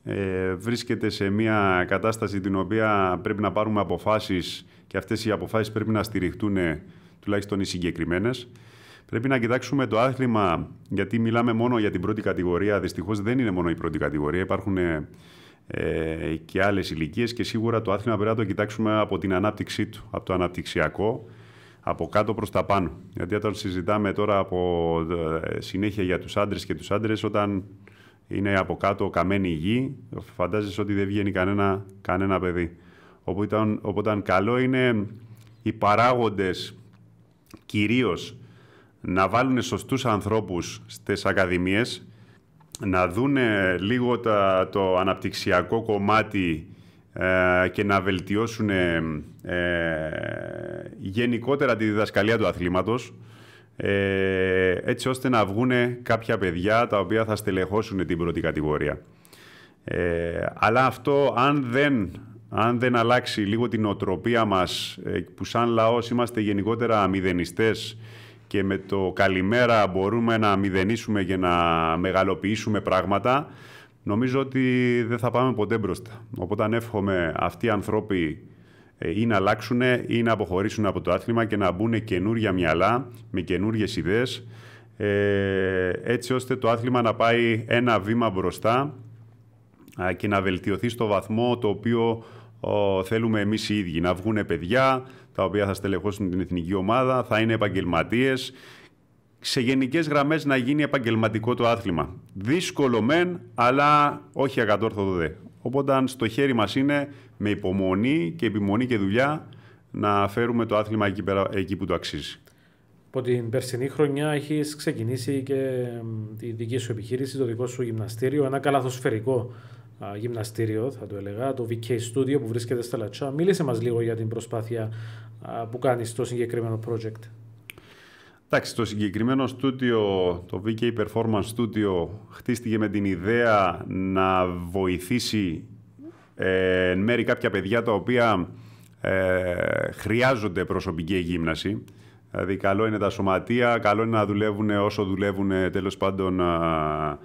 ε, βρίσκεται σε μια κατάσταση την οποία πρέπει να πάρουμε αποφάσεις και αυτές οι αποφάσεις πρέπει να στηριχτούν τουλάχιστον οι συγκεκριμένες. Πρέπει να κοιτάξουμε το άθλημα, γιατί μιλάμε μόνο για την πρώτη κατηγορία. Δυστυχώς δεν είναι μόνο η πρώτη κατηγορία, υπάρχουν ε, και άλλες ηλικίες και σίγουρα το άθλημα πρέπει να το κοιτάξουμε από την ανάπτυξή του, από το αναπτυξιακό, από κάτω προς τα πάνω. Γιατί όταν συζητάμε τώρα από συνέχεια για τους άντρες και τους άντρες, όταν είναι από κάτω καμένη η γη, φαντάζεσαι ότι δεν βγαίνει κανένα, κανένα παιδί. Οπότε, οπότε καλό είναι οι παράγοντες κυρίως να βάλουν σωστούς ανθρώπους στις ακαδημίες, να δουν λίγο τα, το αναπτυξιακό κομμάτι ε, και να βελτιώσουν ε, γενικότερα τη διδασκαλία του αθλήματος, ε, έτσι ώστε να βγουν κάποια παιδιά τα οποία θα στελεχώσουν την πρώτη κατηγορία. Ε, αλλά αυτό αν δεν... Αν δεν αλλάξει λίγο την οτροπία μας, ε, που σαν λαός είμαστε γενικότερα μηδενιστές, και με το καλημέρα μπορούμε να μηδενίσουμε και να μεγαλοποιήσουμε πράγματα, νομίζω ότι δεν θα πάμε ποτέ μπροστά. Οπότε εύχομαι αυτοί οι άνθρωποι ή να αλλάξουν ή να αποχωρήσουν από το άθλημα και να μπουν καινούργια μυαλά, με καινούργιες ιδέες, έτσι ώστε το άθλημα να πάει ένα βήμα μπροστά και να βελτιωθεί στο βαθμό το οποίο θέλουμε εμείς οι ίδιοι. Να βγουν παιδιά τα οποία θα στελεχώσουν την εθνική ομάδα, θα είναι επαγγελματίες. Σε γενικές γραμμές να γίνει επαγγελματικό το άθλημα. Δύσκολο μεν, αλλά όχι ακατόρθωτο δε. Οπότε στο χέρι μας είναι με υπομονή και επιμονή και δουλειά να φέρουμε το άθλημα εκεί, πέρα, εκεί που το αξίζει. Από την περσινή χρονιά έχεις ξεκινήσει και τη δική σου επιχείρηση, το δικό σου γυμναστήριο, ένα καλαθοσφαιρικό γυμναστήριο, θα το έλεγα, το βι κέι Studio που βρίσκεται στα Λατσιά. Μίλησε μας λίγο για την προσπάθεια που κάνεις στο συγκεκριμένο project. Εντάξει, το συγκεκριμένο στούντιο, το βι κέι Performance Studio, χτίστηκε με την ιδέα να βοηθήσει ε, εν μέρει κάποια παιδιά τα οποία ε, χρειάζονται προσωπική γύμναση. Δηλαδή, καλό είναι τα σωματεία, καλό είναι να δουλεύουν όσο δουλεύουν τέλος πάντων α,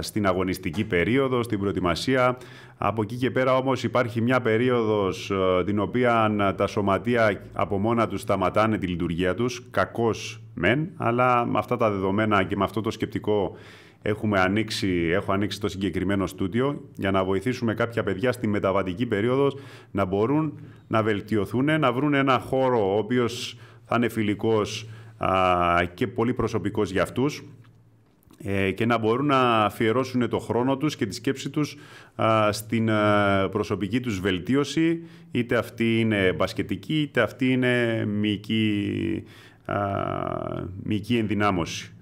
στην αγωνιστική περίοδο, στην προετοιμασία. Από εκεί και πέρα όμως υπάρχει μια περίοδος την οποία τα σωματεία από μόνα τους σταματάνε τη λειτουργία τους, κακώς μεν, αλλά με αυτά τα δεδομένα και με αυτό το σκεπτικό έχουμε ανοίξει, έχω ανοίξει το συγκεκριμένο στούντιο για να βοηθήσουμε κάποια παιδιά στη μεταβατική περίοδο να μπορούν να βελτιωθούν, να βρουν ένα χώρο ο οποίος θα είναι φιλικός και πολύ προσωπικός για αυτούς, και να μπορούν να αφιερώσουν το χρόνο τους και τη σκέψη τους στην προσωπική τους βελτίωση, είτε αυτή είναι μπασκετική, είτε αυτή είναι μυϊκή, μυϊκή ενδυνάμωση.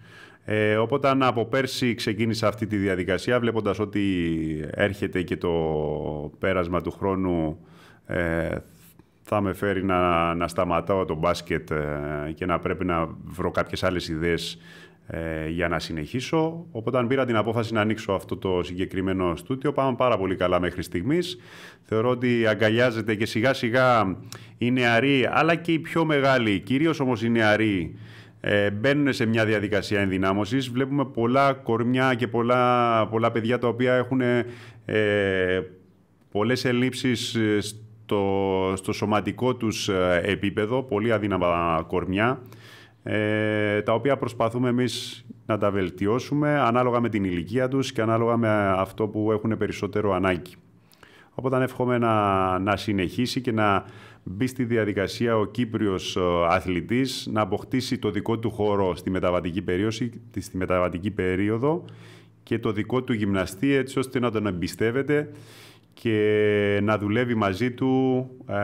Ε, οπότε από πέρσι ξεκίνησα αυτή τη διαδικασία, βλέποντας ότι έρχεται και το πέρασμα του χρόνου ε, θα με φέρει να, να σταματάω το μπάσκετ ε, και να πρέπει να βρω κάποιες άλλες ιδέες Ε, για να συνεχίσω. Οπότε πήρα την απόφαση να ανοίξω αυτό το συγκεκριμένο στούντιο. Πάμε πάρα πολύ καλά μέχρι στιγμής. Θεωρώ ότι αγκαλιάζεται και σιγά σιγά οι νεαροί, αλλά και οι πιο μεγάλοι, κυρίως όμως οι νεαροί, ε, μπαίνουν σε μια διαδικασία ενδυνάμωσης. Βλέπουμε πολλά κορμιά και πολλά, πολλά παιδιά τα οποία έχουν ε, πολλές ελλείψεις στο, στο σωματικό τους επίπεδο, πολύ αδύναμα κορμιά, τα οποία προσπαθούμε εμείς να τα βελτιώσουμε ανάλογα με την ηλικία τους και ανάλογα με αυτό που έχουν περισσότερο ανάγκη. Οπότε εύχομαι να, να συνεχίσει και να μπει στη διαδικασία ο Κύπριος αθλητής να αποκτήσει το δικό του χώρο στη μεταβατική περίοδο, στη μεταβατική περίοδο και το δικό του γυμναστή, έτσι ώστε να τον εμπιστεύεται και να δουλεύει μαζί του ε,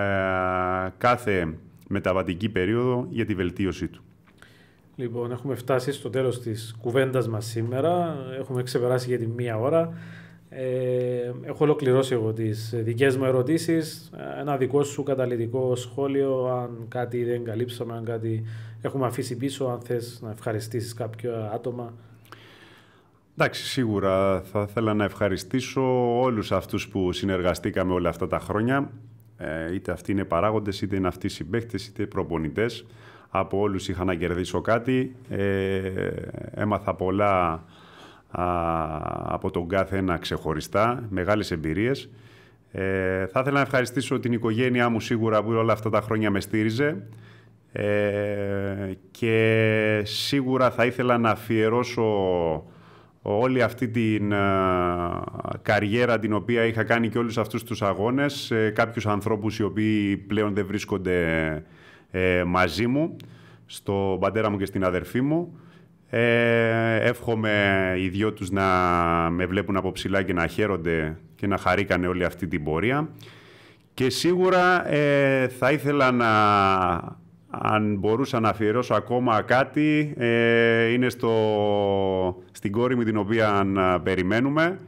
κάθε μεταβατική περίοδο για τη βελτίωση του. Λοιπόν, έχουμε φτάσει στο τέλος της κουβέντας μας σήμερα. Έχουμε ξεπεράσει για τη μία ώρα. Ε, έχω ολοκληρώσει εγώ τις δικές μου ερωτήσεις. Ένα δικό σου καταλυτικό σχόλιο, αν κάτι δεν καλύψαμε, αν κάτι έχουμε αφήσει πίσω, αν θες να ευχαριστήσεις κάποιο άτομα. Εντάξει, σίγουρα θα ήθελα να ευχαριστήσω όλους αυτούς που συνεργαστήκαμε όλα αυτά τα χρόνια. Ε, είτε αυτοί είναι παράγοντες, είτε είναι αυτοί συμπαίκτες, είτε προπονητές. Από όλους είχα να κερδίσω κάτι. Ε, έμαθα πολλά α, από τον κάθε ένα ξεχωριστά, μεγάλες εμπειρίες. Ε, θα ήθελα να ευχαριστήσω την οικογένειά μου σίγουρα που όλα αυτά τα χρόνια με στήριζε. Ε, και σίγουρα θα ήθελα να αφιερώσω όλη αυτή την α, καριέρα την οποία είχα κάνει και όλους αυτούς τους αγώνες σε κάποιους ανθρώπους οι οποίοι πλέον δεν βρίσκονται ε, μαζί μου, στον πατέρα μου και στην αδερφή μου. Ε, εύχομαι οι δυο τους να με βλέπουν από ψηλά και να χαίρονται και να χαρήκανε όλη αυτή την πορεία. Και σίγουρα ε, θα ήθελα να... Αν μπορούσα να αφιερώσω ακόμα κάτι, ε, είναι στο, στην κόρη μου την οποία περιμένουμε,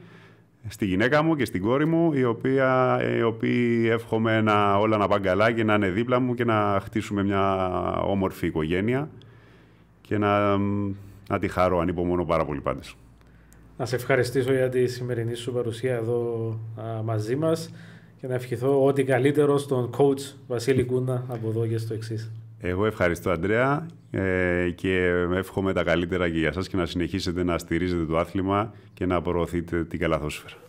στη γυναίκα μου και στην κόρη μου, η οποία, οι οποίοι εύχομαι να, όλα να πάνε καλά και να είναι δίπλα μου και να χτίσουμε μια όμορφη οικογένεια και να, να τη χαρώ, ανυπομονώ πάρα πολύ πάντως. Να σε ευχαριστήσω για τη σημερινή σου παρουσία εδώ α, μαζί μας και να ευχηθώ ό,τι καλύτερο στον coach Βασίλη Κούνα από εδώ και στο εξής. Εγώ ευχαριστώ, Αντρέα, ε, και εύχομαι τα καλύτερα και για σας και να συνεχίσετε να στηρίζετε το άθλημα και να προωθείτε την καλαθόσφαιρα.